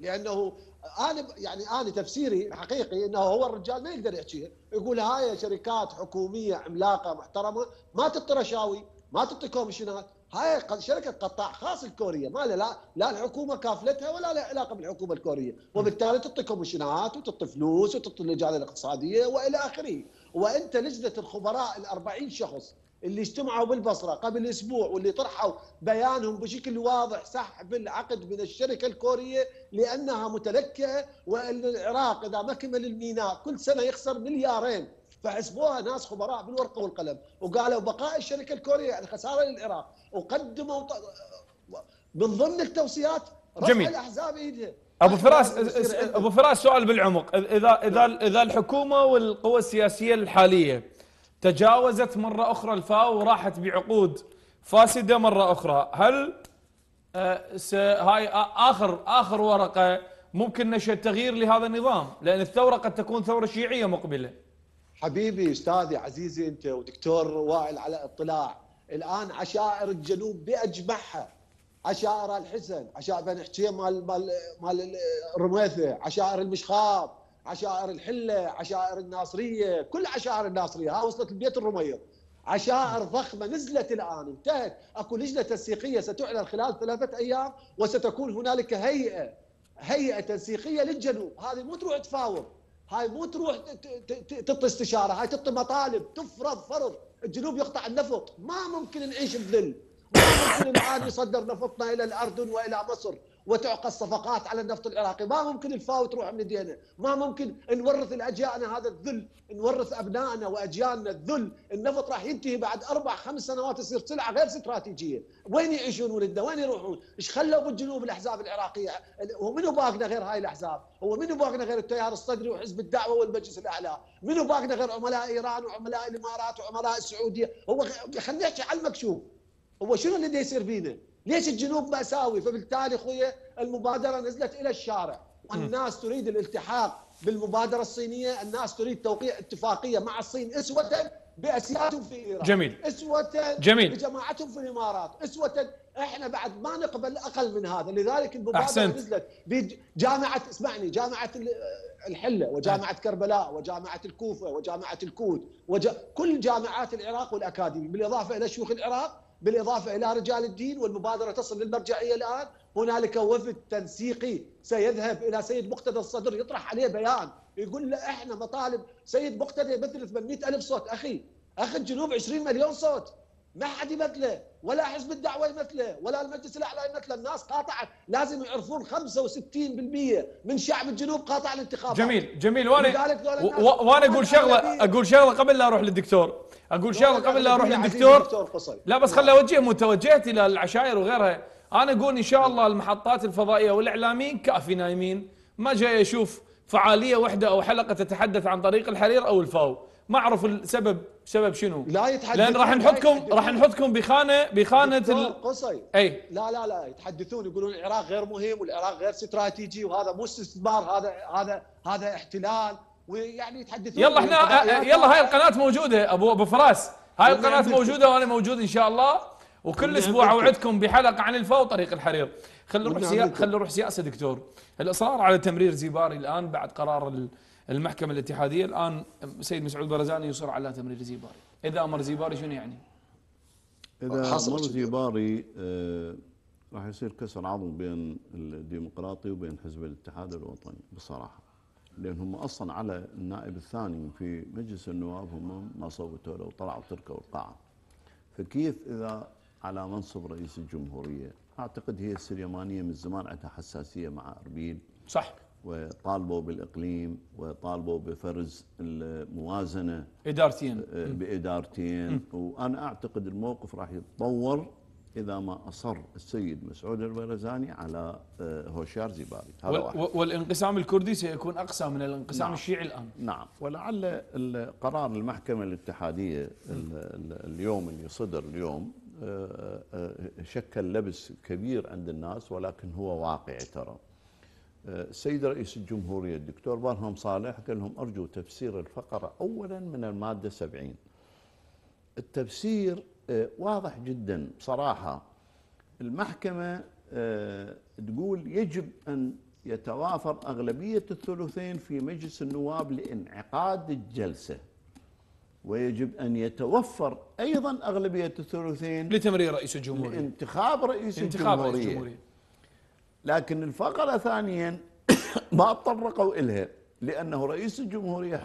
لانه انا يعني انا تفسيري الحقيقي انه هو الرجال ما يقدر يحكيها، يقول هاي شركات حكوميه عملاقه محترمه ما تعطي رشاوي، ما تعطي كوميشنات، هاي شركه قطاع خاص الكوريه، ما لا الحكومه كافلتها ولا لها علاقه بالحكومه الكوريه، وبالتالي تعطي كوميشنات وتعطي فلوس وتعطي اللجان الاقتصاديه والى اخره. وانت لجنه الخبراء ال40 شخص اللي اجتمعوا بالبصره قبل اسبوع واللي طرحوا بيانهم بشكل واضح سحب العقد من الشركه الكوريه لانها متلكئه، وان العراق اذا ما كمل الميناء كل سنه يخسر مليارين، فحسبوها ناس خبراء بالورقه والقلم وقالوا بقاء الشركه الكوريه يعني خساره للعراق، وقدموا من ضمن التوصيات رفع الاحزاب ايدها. ابو فراس سؤال بالعمق، اذا الحكومه والقوى السياسيه الحاليه تجاوزت مرة أخرى الفاو وراحت بعقود فاسدة مرة أخرى، هل هاي آخر ورقة ممكن نشهد تغيير لهذا النظام؟ لأن الثورة قد تكون ثورة شيعية مقبلة. حبيبي أستاذي عزيزي أنت ودكتور وائل على اطلاع، الآن عشائر الجنوب بأجمعها، عشائر الحسن، عشائر بن حجيم مال الرميثة، عشائر المشخاب، عشائر الحله، عشائر الناصريه، كل عشائر الناصريه ها وصلت لبيت الرميض. عشائر ضخمه نزلت الان، انتهت، اكو لجنه تنسيقيه ستعلن خلال 3 ايام وستكون هنالك هيئه تنسيقيه للجنوب، هذه مو تروح تفاوض، هاي مو تروح تعطي استشاره، هاي تعطي مطالب، تفرض فرض، الجنوب يقطع النفط، ما ممكن نعيش بذل، ما ممكن الان يصدر نفطنا الى الاردن والى مصر وتعقد صفقات على النفط العراقي، ما ممكن الفاو تروح من ايدينا، ما ممكن نورث لاجيالنا هذا الذل، نورث ابنائنا واجيالنا الذل، النفط راح ينتهي بعد 4-5 سنوات يصير سلعه غير استراتيجيه، وين يعيشون ولدنا؟ وين يروحون؟ ايش خلوا بالجنوب الاحزاب العراقيه؟ ومنو باقنا غير هاي الاحزاب؟ هو منو باقنا غير التيار الصدري وحزب الدعوه والمجلس الاعلى؟ منو باقنا غير عملاء ايران وعملاء الامارات وعملاء السعوديه؟ هو خلينا نحكي على المكشوف، هو شنو اللي يصير بينا؟ ليش الجنوب مأساوي؟ فبالتالي اخويا المبادره نزلت الى الشارع، والناس تريد الالتحاق بالمبادره الصينيه، الناس تريد توقيع اتفاقيه مع الصين اسوه باسيادتهم في ايران، جميل، اسوه بجماعتهم في الامارات، اسوه احنا بعد ما نقبل اقل من هذا، لذلك المبادره أحسنت. نزلت بجامعه، اسمعني، جامعه الحله وجامعه كربلاء وجامعه الكوفه وجامعه الكوت كل جامعات العراق والاكاديمي، بالاضافه الى شيوخ العراق، بالاضافه الى رجال الدين، والمبادره تصل للمرجعيه الان، هنالك وفد تنسيقي سيذهب الى سيد مقتدى الصدر يطرح عليه بيان، يقول له احنا مطالب، سيد مقتدى يمثل 800,000 صوت، اخي الجنوب 20 مليون صوت، ما حد يمثله، ولا حزب الدعوه يمثله، ولا المجلس الاعلى يمثله، الناس قاطعت، لازم يعرفون 65% من شعب الجنوب قاطع الانتخابات. جميل وانا اقول شغله قبل لا اروح للدكتور، لا بس خلي اوجه، مو توجهت الى العشائر وغيرها، انا اقول ان شاء الله المحطات الفضائيه والاعلاميين كافي نايمين، ما جاي اشوف فعاليه واحده او حلقه تتحدث عن طريق الحرير او الفاو، ما اعرف السبب شنو، لا يتحدثون، لان راح نحطكم بخانه قصي، اي لا يتحدثون، يقولون العراق غير مهم والعراق غير استراتيجي وهذا مو استثمار، هذا احتلال، ويعني يتحدثون. يلا هاي القناه موجوده ابو فراس، هاي القناه موجوده وانا موجود ان شاء الله، وكل اسبوع اوعدكم بحلقه عن الفو طريق الحرير. خلينا نروح سياسه دكتور. الاصرار على تمرير زيباري الان بعد قرار المحكمه الاتحاديه، الان سيد مسعود برزاني يصر على تمرير زيباري، اذا امر زيباري شنو يعني؟ اذا امر زيباري راح يصير كسر عظم بين الديمقراطي وبين حزب الاتحاد الوطني بصراحه، لان هم اصلا على النائب الثاني في مجلس النواب هم ما صوتوا له وطلعوا تركوا القاعه. فكيف اذا على منصب رئيس الجمهوريه؟ اعتقد هي السليمانيه من زمان عندها حساسيه مع اربيل، صح، وطالبوا بالاقليم وطالبوا بفرز الموازنه بادارتين، وانا اعتقد الموقف راح يتطور اذا ما اصر السيد مسعود البرزاني على هوشيار زيباري. والانقسام الكردي سيكون اقسى من الانقسام، نعم، الشيعي الان، نعم. ولعل قرار المحكمه الاتحاديه اليوم اللي صدر اليوم شكل لبس كبير عند الناس، ولكن هو واقعي ترى. السيد رئيس الجمهورية الدكتور برهم صالح قال لهم أرجو تفسير الفقرة أولا من المادة 70. التفسير واضح جدا بصراحة. المحكمة تقول يجب أن يتوافر أغلبية الثلثين في مجلس النواب لإنعقاد الجلسة، ويجب أن يتوفر أيضا أغلبية الثلثين لتمرير رئيس الجمهورية، لانتخاب رئيس الجمهورية. لكن الفقرة ثانيا ما تطرقوا إلها، لأنه رئيس الجمهورية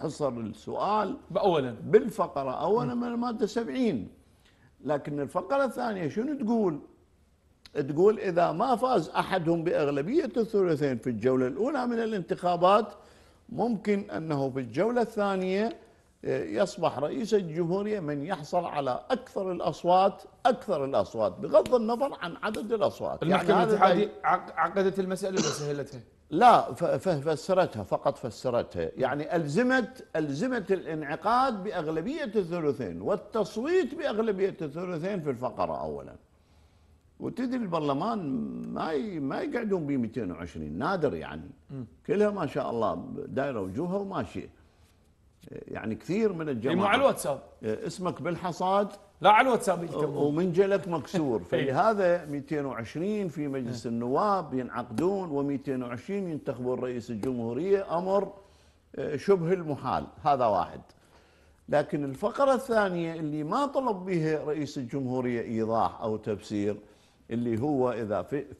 حصر السؤال أولا بالفقرة أولا من المادة 70. لكن الفقرة الثانية شنو تقول؟ تقول إذا ما فاز أحدهم بأغلبية الثلثين في الجولة الأولى من الانتخابات ممكن أنه في الجولة الثانية يصبح رئيس الجمهورية من يحصل على أكثر الأصوات بغض النظر عن عدد الأصوات. المحكمة الاتحادية عقدت المسألة وسهلتها؟ لا، فسرتها فقط، فسرتها يعني ألزمت الانعقاد بأغلبية الثلثين والتصويت بأغلبية الثلثين في الفقرة أولا. وتدري البرلمان ما يقعدون ب 220 نادر، يعني كلها ما شاء الله دايره وجوهها وماشيه. يعني كثير من الجماعه مو على الواتساب، اسمك بالحصاد، لا على الواتساب ومنجلك مكسور. فلهذا 220 في مجلس النواب ينعقدون و220 ينتخبون رئيس الجمهوريه، امر شبه المحال. هذا واحد. لكن الفقره الثانيه اللي ما طلب بها رئيس الجمهوريه ايضاح او تفسير، اللي هو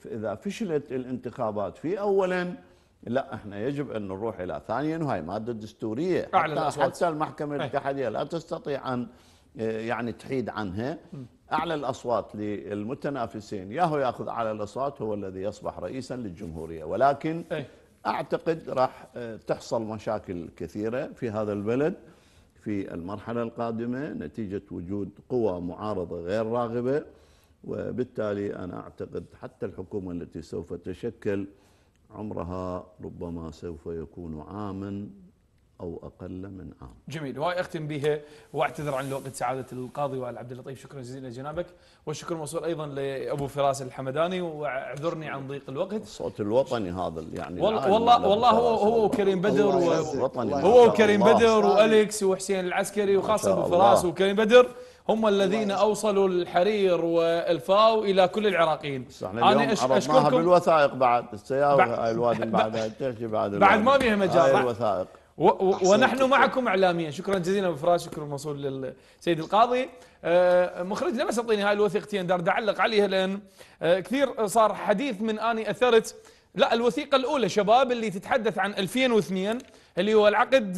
إذا فشلت الانتخابات في أولا، لا احنا يجب أن نروح إلى ثانيا، وهي مادة دستورية حتى المحكمة الاتحادية لا تستطيع أن يعني تحيد عنها. أعلى الأصوات للمتنافسين ياهو يأخذ أعلى الأصوات هو الذي يصبح رئيسا للجمهورية. ولكن أعتقد راح تحصل مشاكل كثيرة في هذا البلد في المرحلة القادمة نتيجة وجود قوى معارضة غير راغبة، وبالتالي أنا أعتقد حتى الحكومة التي سوف تشكل عمرها ربما سوف يكون عاما أو أقل من عام. جميل، وهي أختم بها وأعتذر عن الوقت سعادة القاضي وائل عبد اللطيف، شكرا جزيلا جنابك، والشكر موصول أيضا لأبو فراس الحمداني، واعذرني عن ضيق الوقت. الصوت الوطني هذا يعني والله هو وكريم بدر وأليكس وحسين العسكري، وخاصة أبو فراس وكريم بدر هم الذين أوصلوا الحرير والفاو إلى كل العراقيين. أنا أشكركم بالوثائق بعد السيارة الوادي بعد ما بيها مجال الوثائق، ونحن معكم إعلاميا. شكرا جزيلا أبو فراس، شكرا موصول للسيد القاضي. مخرجنا بس أعطيني هاي الوثيقتين دار أعلق عليها، لأن كثير صار حديث من أني أثرت. لا، الوثيقة الأولى شباب اللي تتحدث عن 2002 اللي هو العقد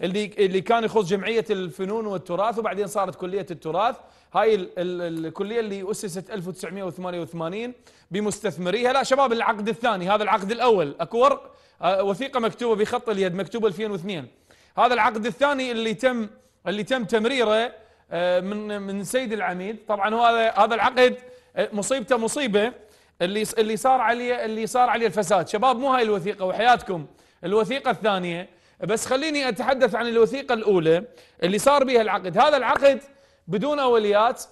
اللي كان يخص جمعية الفنون والتراث، وبعدين صارت كلية التراث. هاي الكلية اللي أسست 1988 بمستثمريها. لا شباب، العقد الثاني، هذا العقد الأول اكو ورق وثيقة مكتوبة بخط اليد مكتوبة 2002. هذا العقد الثاني اللي تم تمريره من سيد العميد. طبعا هذا العقد مصيبته مصيبة اللي صار عليه الفساد. شباب، مو هاي الوثيقه وحياتكم الوثيقه الثانيه، بس خليني اتحدث عن الوثيقه الاولى اللي صار بها العقد. هذا العقد بدون اوليات،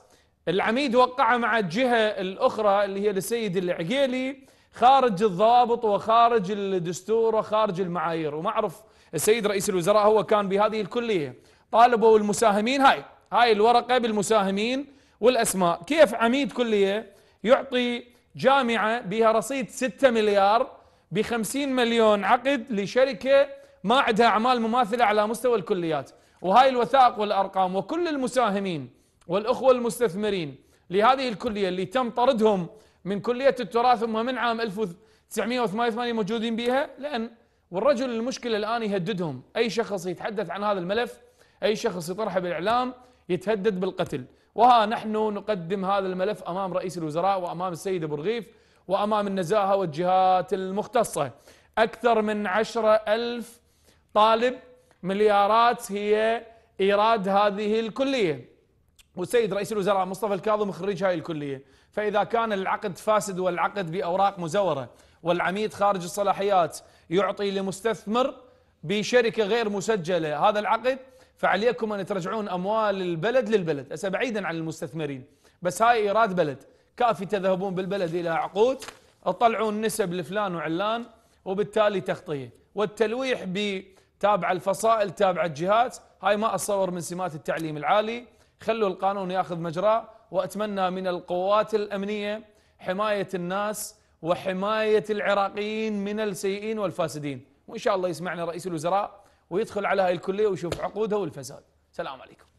العميد وقعه مع الجهه الاخرى اللي هي للسيد العقيلي، خارج الضوابط وخارج الدستور وخارج المعايير. ومعرف السيد رئيس الوزراء هو كان بهذه الكليه، طالبوا المساهمين، هاي الورقه بالمساهمين والاسماء. كيف عميد كليه يعطي جامعة بها رصيد 6 مليار ب 50 مليون عقد لشركة ما عندها أعمال مماثلة على مستوى الكليات؟ وهاي الوثائق والأرقام وكل المساهمين والأخوة المستثمرين لهذه الكلية اللي تم طردهم من كلية التراث من عام 1988 موجودين بها. لأن والرجل المشكلة الآن يهددهم، أي شخص يتحدث عن هذا الملف، أي شخص يطرحه بالإعلام يتهدد بالقتل. وها نحن نقدم هذا الملف أمام رئيس الوزراء وأمام السيد أبو رغيف وأمام النزاهة والجهات المختصة. أكثر من 10,000 طالب، مليارات هي إيراد هذه الكلية. والسيد رئيس الوزراء مصطفى الكاظمي خريج هذه الكلية. فإذا كان العقد فاسد والعقد بأوراق مزورة والعميد خارج الصلاحيات يعطي لمستثمر بشركة غير مسجلة هذا العقد، فعليكم أن ترجعون أموال البلد للبلد. أسا بعيدا عن المستثمرين، بس هاي إيراد بلد كافي، تذهبون بالبلد إلى عقود طلعون نسب لفلان وعلان، وبالتالي تغطيه. والتلويح بتابع الفصائل تابع الجهات، هاي ما اتصور من سمات التعليم العالي. خلوا القانون ياخذ مجراه، واتمنى من القوات الامنيه حمايه الناس وحمايه العراقيين من السيئين والفاسدين، وان شاء الله يسمعنا رئيس الوزراء ويدخل على هاي الكليه ويشوف عقودها والفساد. سلام عليكم.